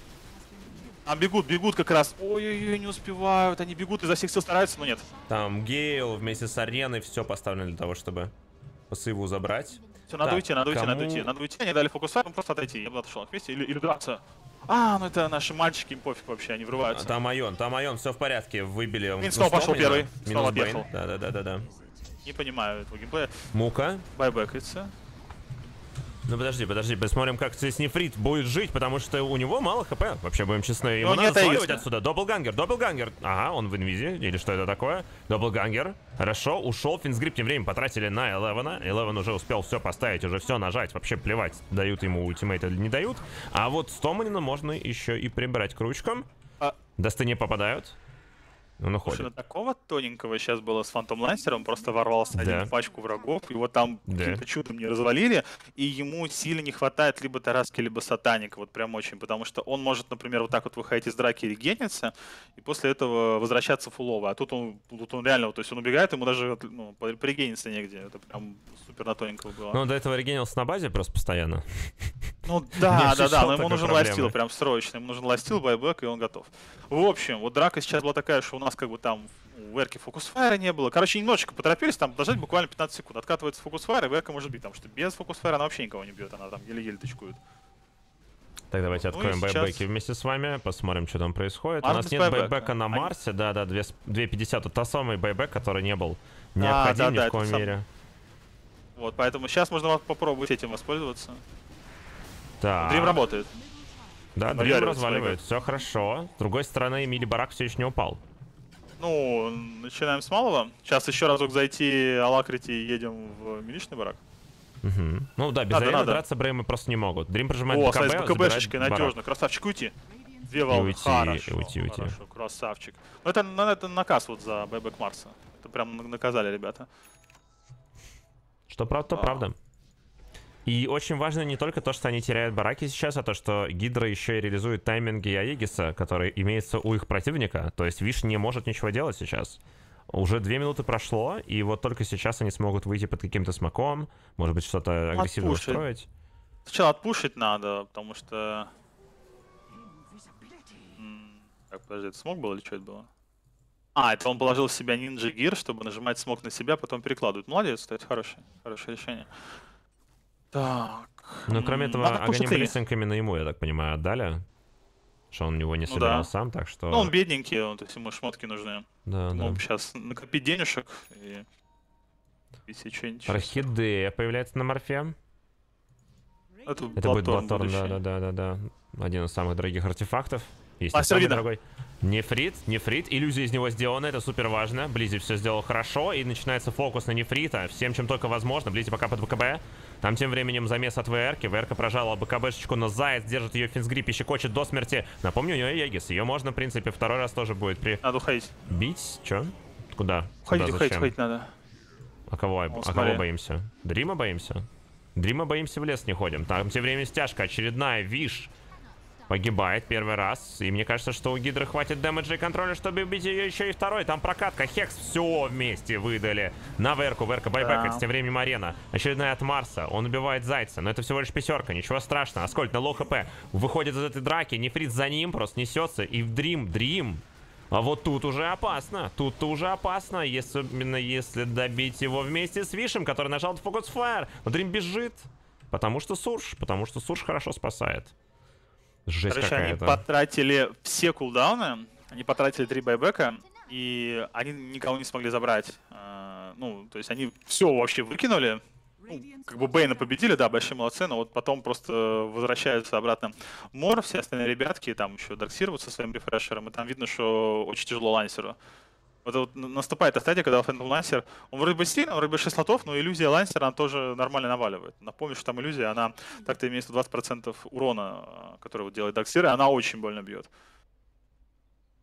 Там бегут, бегут как раз. Ой-ой-ой, не успевают. Они бегут, изо всех сил стараются, но нет. Там Гейл вместе с ареной все поставлено для того, чтобы посыву забрать. Все, надо, так, уйти, надо, кому... уйти, надо уйти, надо уйти, надо уйти. Они дали фокус, просто отойти. Я бы отошел вместе или, или драться. А, ну это наши мальчики, им пофиг вообще, они врываются. Там Айон, там Айон, все в порядке, выбили. Мин снова пошел первый, снова отъехал. Да-да-да-да. Не понимаю этого геймплея. Мука. Байбэкается. Ну подожди, подожди, посмотрим, как здесь нефрит будет жить, потому что у него мало хп, вообще будем честны. Ему ну, надо сваливать отсюда. Доблгангер, доблгангер. Ага, он в инвизе, или что это такое? Доблгангер. Хорошо, ушел. Финсгрип тем временем потратили на Элевена. Элевен уже успел все поставить, уже все нажать. Вообще плевать, дают ему ультимейт или не дают. А вот Стоманина можно еще и прибрать к ручкам. А... Дасты не попадают. Он уходит. Слушай, ну, такого тоненького сейчас было с Фантом Лансером, просто ворвался один да. в пачку врагов, его там да. каким-то чудом не развалили, и ему сильно не хватает либо Тараски, либо Сатаника, вот прям очень, потому что он может, например, вот так вот выходить из драки и регениться, и после этого возвращаться фулово, а тут он, тут он реально, то есть он убегает, ему даже ну, пригениться негде, это прям супер на тоненького было. Ну, до этого регенился на базе просто постоянно. Ну да, да, да, но ему нужен ластил прям срочно, ему нужен ластил, байбэк, и он готов. В общем, вот драка сейчас была такая, что у нас как бы там у Эрки фокусфайра не было. Короче, немножечко поторопились, там дожать буквально пятнадцать секунд. Откатывается фокусфайр, и Эрка может бить, потому что без фокусфайра она вообще никого не бьет, она там еле-еле тычкует. Так, давайте ну, откроем сейчас... байбеки вместе с вами, посмотрим, что там происходит. Марс у нас нет байбека, байбека на а... Марсе, да-да, две пятьдесят, это та самый байбек, который не был необходим а, да, ни да, в коем мере. Сам... Вот, поэтому сейчас можно попробовать этим воспользоваться. Да. Dream работает. Да, Dream разваливает, все хорошо. С другой стороны, мили барак все еще не упал. Ну, начинаем с малого. Сейчас еще разок зайти Алакрити и едем в миличный барак. Угу. Ну да, без арены драться Бреймы просто не могут. Dream прожимает О, БКБ, с БКБшечкой надежно. Красавчик, уйти. Две волны. Уйти, хорошо, уйти, уйти. Хорошо, красавчик. Ну это, это наказ вот за байбек Марса. Это прям наказали ребята. Что правда, то а. правда. И очень важно не только то, что они теряют бараки сейчас, а то, что Гидра еще и реализует тайминги Аегиса, которые имеются у их противника. То есть Виш не может ничего делать сейчас. Уже две минуты прошло, и вот только сейчас они смогут выйти под каким-то смоком. Может быть, что-то агрессивно устроить. Сначала отпушить надо, потому что... Так, подожди, это смок был или что это было? А, это он положил в себя Ninja Gear, чтобы нажимать смок на себя, потом перекладывать. Молодец, кстати, хорошее, хорошее решение. Так. Ну, кроме этого, Аганим Блиссинг именно ему, я так понимаю, отдали. Что он у него не собирал ну, да. сам, так что... Ну, он бедненький, он, то есть ему шмотки нужны. Да, да. Мог сейчас накопить денежек и... Орхидея появляется на Морфе. Это, Это будет Блаторн, да-да-да. Один из самых дорогих артефактов. Есть Мастер вида. Дорогой. Нефрит, нефрит, иллюзия из него сделана, это супер важно. Близзи все сделал хорошо, и начинается фокус на нефрита, всем чем только возможно. Близзи пока под БКБ, там тем временем замес от ВРки, ВРка прожала БКБшечку, но Заяц держит ее в финсгрипе, щекочет до смерти. Напомню, у нее Егис, ее можно, в принципе, второй раз тоже будет при... Надо уходить. Бить? Че? Куда? Уходить, Куда? уходить, уходить надо. А кого, О, а кого боимся? Дрима боимся? Дрима боимся, в лес не ходим. Там тем временем стяжка, очередная, Виш. Погибает первый раз, и мне кажется, что у Гидры хватит дэмэджа и контроля, чтобы убить ее еще и второй. Там прокатка, Хекс, все вместе выдали на Верку, Верка байбэкает, да. тем временем арена. Очередная от Марса, он убивает Зайца, но это всего лишь пятерка, ничего страшного. Аскольд на лоу хп выходит из этой драки, нефрит за ним просто несется, и в Dream, Dream. А вот тут уже опасно, тут-то уже опасно, если, именно если добить его вместе с Вишем, который нажал фокус фаер. Но Dream бежит, потому что Сурж, потому что Сурж хорошо спасает. Жесть какая-то. Они потратили все кулдауны, они потратили три байбека, и они никого не смогли забрать. Ну, то есть они все вообще выкинули, ну, как бы Бейна победили, да, большие молодцы, но вот потом просто возвращаются обратно Мор, все остальные ребятки, там еще Дарксир со своим рефрешером, и там видно, что очень тяжело Лансеру. Вот, вот наступает та стадия, когда Фэнтом Лансер, он вроде бы сильный, он вроде бы шесть слотов, но иллюзия Лансера, она тоже нормально наваливает. Напомню, что там иллюзия, она так-то имеет сто двадцать процентов урона, который вот делает Дарксир, и она очень больно бьет.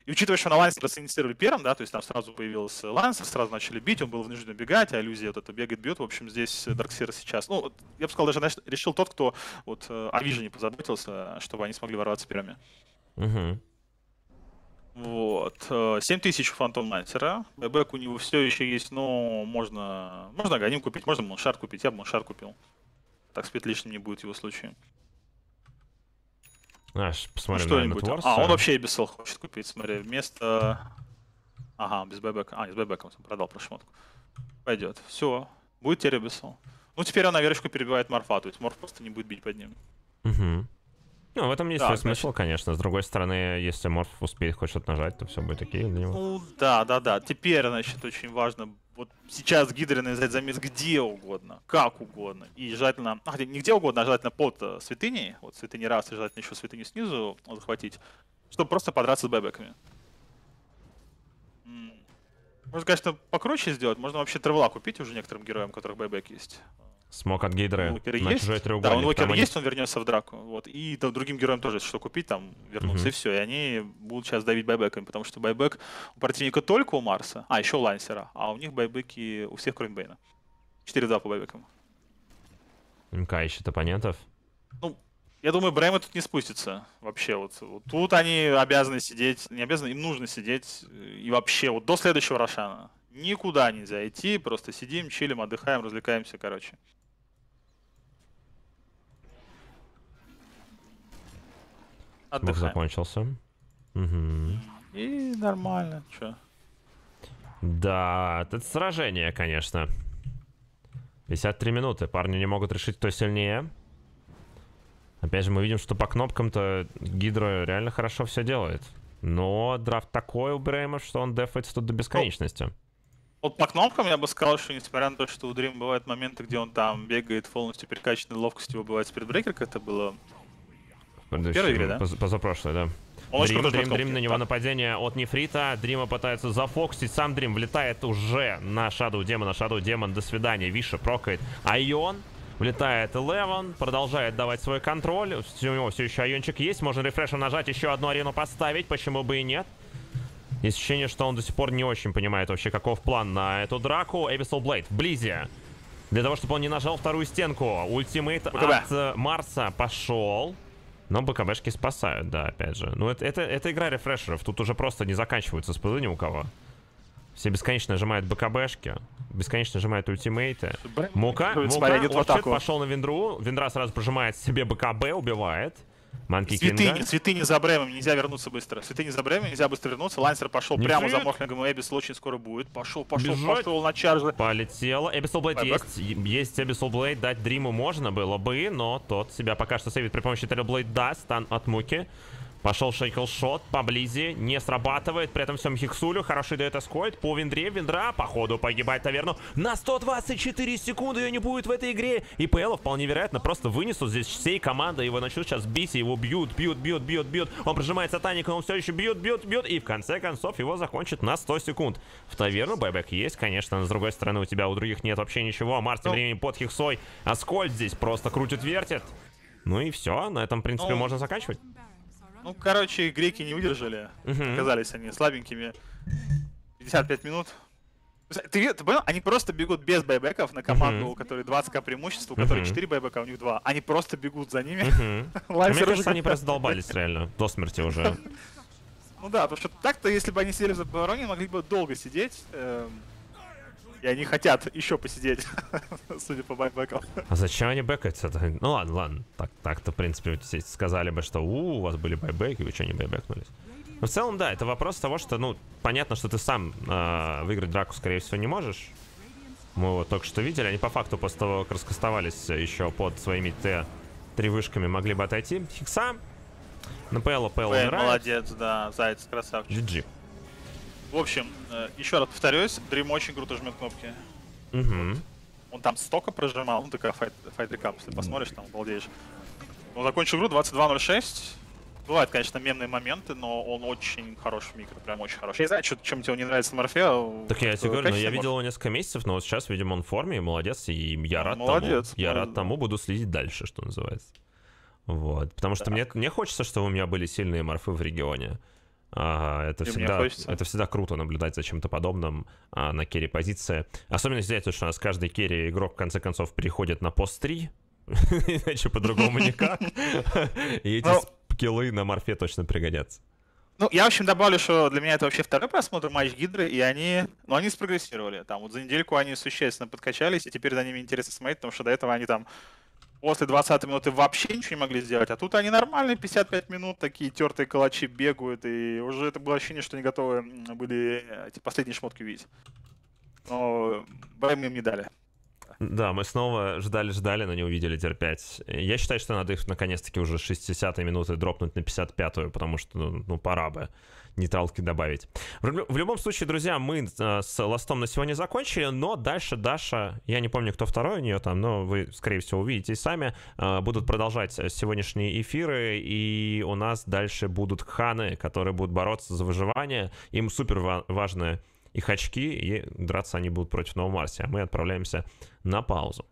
И учитывая, что на Лансера синициировали первым, да, то есть там сразу появился Лансер, сразу начали бить, он был вынужден бегать, а иллюзия вот это бегает, бьет. В общем, здесь Дарксир сейчас, ну, я бы сказал, даже значит, решил тот, кто вот о Вижене позаботился, чтобы они смогли ворваться первыми. Uh-huh. Вот, семь тысяч у Фантом Лансера, бэбэк у него все еще есть, но можно, можно Аганим купить, можно Моншар купить, я бы Моншар купил. Так спит лишним не будет его случае. А, посмотрим, ну, наверное, Творца. А, он вообще и без сел хочет купить, смотри, вместо... Ага, без байбека. А, не с байбеком, продал про шмотку. Пойдет. Все, будет теперь Бессел. Ну, теперь она верочку перебивает Морфа, то есть Морф просто не будет бить под ним. Угу. Ну, в этом есть да, смысл, значит... конечно. С другой стороны, если Морф успеет хоть что-то нажать, то все будет окей для него. Ну, да, да, да. Теперь, значит, очень важно... Вот сейчас Гидра наезжает замес где угодно, как угодно. И желательно, а, не где угодно, а желательно под святыней. Вот святыни раз, и желательно еще святыню снизу захватить, чтобы просто подраться с бэбэками. Можно, конечно, покруче сделать. Можно вообще тревла купить уже некоторым героям, у которых бэбэк есть. Смок от Гидры. Есть. Да, он локер есть, он вернется в драку. Вот. И там, другим героям тоже что купить, там вернуться, uh-huh. и все. И они будут сейчас давить байбеками, потому что байбек у противника только у Марса, а еще у Лансера, а у них байбеки у всех, кроме Бейна. четыре-два по байбекам. МК ищет оппонентов. Ну, я думаю, Бреймы тут не спустится вообще. Вот, вот тут они обязаны сидеть, не обязаны, им нужно сидеть и вообще вот до следующего Рошана. Никуда нельзя идти, просто сидим, чилим, отдыхаем, развлекаемся, короче. Отдыхаем. Смог закончился. Угу. И нормально, чё. Да, это сражение, конечно. пятьдесят три минуты, парни не могут решить, кто сильнее. Опять же, мы видим, что по кнопкам-то Гидра реально хорошо все делает. Но драфт такой у Бреймов, что он дефается тут до бесконечности. Ну, вот по кнопкам я бы сказал, что несмотря на то, что у Dream бывают моменты, где он там бегает полностью перекачанной ловкостью, выбывает спидбрейкер, как это было... В первой игре, да? Позапрошлой, да. Дрим, на него нападение от нефрита. Дрима пытается зафоксить. Сам Дрим влетает уже на шадоу демона. Шадоу демон, до свидания. Виша прокает Айон. Влетает Элевен. Продолжает давать свой контроль. У него все еще Айончик есть. Можно рефрешем нажать, еще одну арену поставить. Почему бы и нет? Есть ощущение, что он до сих пор не очень понимает вообще, каков план на эту драку. Abyssal Blade вблизи. Для того, чтобы он не нажал вторую стенку. Ультимейт от Марса пошел. Но БКБшки спасают, да, опять же. Ну, это, это, это игра рефрешеров. Тут уже просто не заканчиваются спылы ни у кого. Все бесконечно нажимают БКБшки. Бесконечно нажимают ультимейты. Мука, Мука пошел на Виндру. Виндра сразу прожимает себе БКБ, убивает. Манки Кинга. Святыни за Бреймом, нельзя вернуться быстро. Святыни за Бреймом, нельзя быстро вернуться. Лансер пошел не прямо живет. За Морфлингом, и Abyssal очень скоро будет. Пошел, пошел, Бежать. Пошел на чарже. Полетело. Abyssal Blade есть. Есть Abyssal Blade. Дать Дриму можно было бы, но тот себя пока что сейвит при помощи Террорблейд. Да, стан от Муки. Пошел шейкл-шот поблизи. Не срабатывает. При этом всем Хиксулю. Хороший дает Аскольд. По Виндре. Виндра, походу, погибает Таверну. На сто двадцать четыре секунды ее не будет в этой игре. И ПЛ вполне вероятно просто вынесут здесь всей команды. Его начнут сейчас бить. Его бьют, бьют, бьют, бьют, бьют. Он прижимает сатаника. Он все еще бьет, бьет, бьет. И в конце концов его закончит на сто секунд. В Таверну байбек есть, конечно. Но с другой стороны у тебя, у других нет вообще ничего. Марс тем временем под Хиксой. Аскольд здесь просто крутит, вертит. Ну и все. На этом, в принципе, можно заканчивать. Ну, короче, греки не выдержали. Uh-huh. Оказались они слабенькими. пятьдесят пять минут. Ты, ты понял? Они просто бегут без байбеков на команду, uh-huh. у которой двадцать ка преимущества, у uh-huh. которой четыре байбека, у них два. Они просто бегут за ними. Uh-huh. Лайф, мне кажется, они просто долбались реально. До смерти уже. Ну да, потому что так-то, если бы они сидели за повороте, могли бы долго сидеть. И они хотят еще посидеть, судя по байбекам. А зачем они бэкаются-то? Ну ладно, ладно. Так-то, в принципе, сказали бы, что у, у вас были байбеки, вы что, не байбекнулись? Но в целом, да, это вопрос того, что, ну, понятно, что ты сам э, выиграть драку, скорее всего, не можешь. Мы его только что видели. Они по факту после того, как раскастовались еще под своими Т три вышками, могли бы отойти. Хикса. На ПЛ, ПЛ умирает. Молодец, да, Заяц, красавчик. джи джи. В общем, еще раз повторюсь, Dream очень круто жмет кнопки. Угу. Он там столько прожимал, ну такая файт-рекап, если посмотришь, там обалдеешь. Он закончил игру двадцать два ноль шесть. Бывают, конечно, мемные моменты, но он очень хорош в микро, прям очень хорош. Я не знаю, что, чем тебе не нравится Морфея. Так я тебе говорю, но я может... видел его несколько месяцев, но вот сейчас, видимо, он в форме, и молодец, и я рад молодец, тому. Я рад тому, буду следить дальше, что называется. Вот, потому что мне, мне хочется, чтобы у меня были сильные морфы в регионе. А, это, всегда, это всегда круто наблюдать за чем-то подобным а, на керри-позиции. Особенно здесь, что у нас каждый керри игрок в конце концов переходит на пост три, иначе по-другому никак. И эти скиллы на морфе точно пригодятся. Ну, я, в общем, добавлю, что для меня это вообще второй просмотр матч Гидры, и они, ну, они спрогрессировали. Там вот за недельку они существенно подкачались, и теперь за ними интересно смотреть, потому что до этого они там... После двадцатой минуты вообще ничего не могли сделать, а тут они нормальные пятьдесят пять минут, такие тертые калачи бегают, и уже это было ощущение, что не готовы были эти последние шмотки видеть. Но Бреймы им не дали. Да, мы снова ждали-ждали, но не увидели тир пять. Я считаю, что надо их наконец-таки уже с шестидесятой минуты дропнуть на пятьдесят пятую, потому что, ну, ну пора бы нейтралки добавить. В, в любом случае, друзья, мы э, с ластом на сегодня закончили, но дальше Даша, я не помню, кто второй у нее там, но вы, скорее всего, увидите и сами, э, будут продолжать сегодняшние эфиры, и у нас дальше будут ханы, которые будут бороться за выживание. Им супер важно их очки, и драться они будут против Ноу Марси. А мы отправляемся на паузу.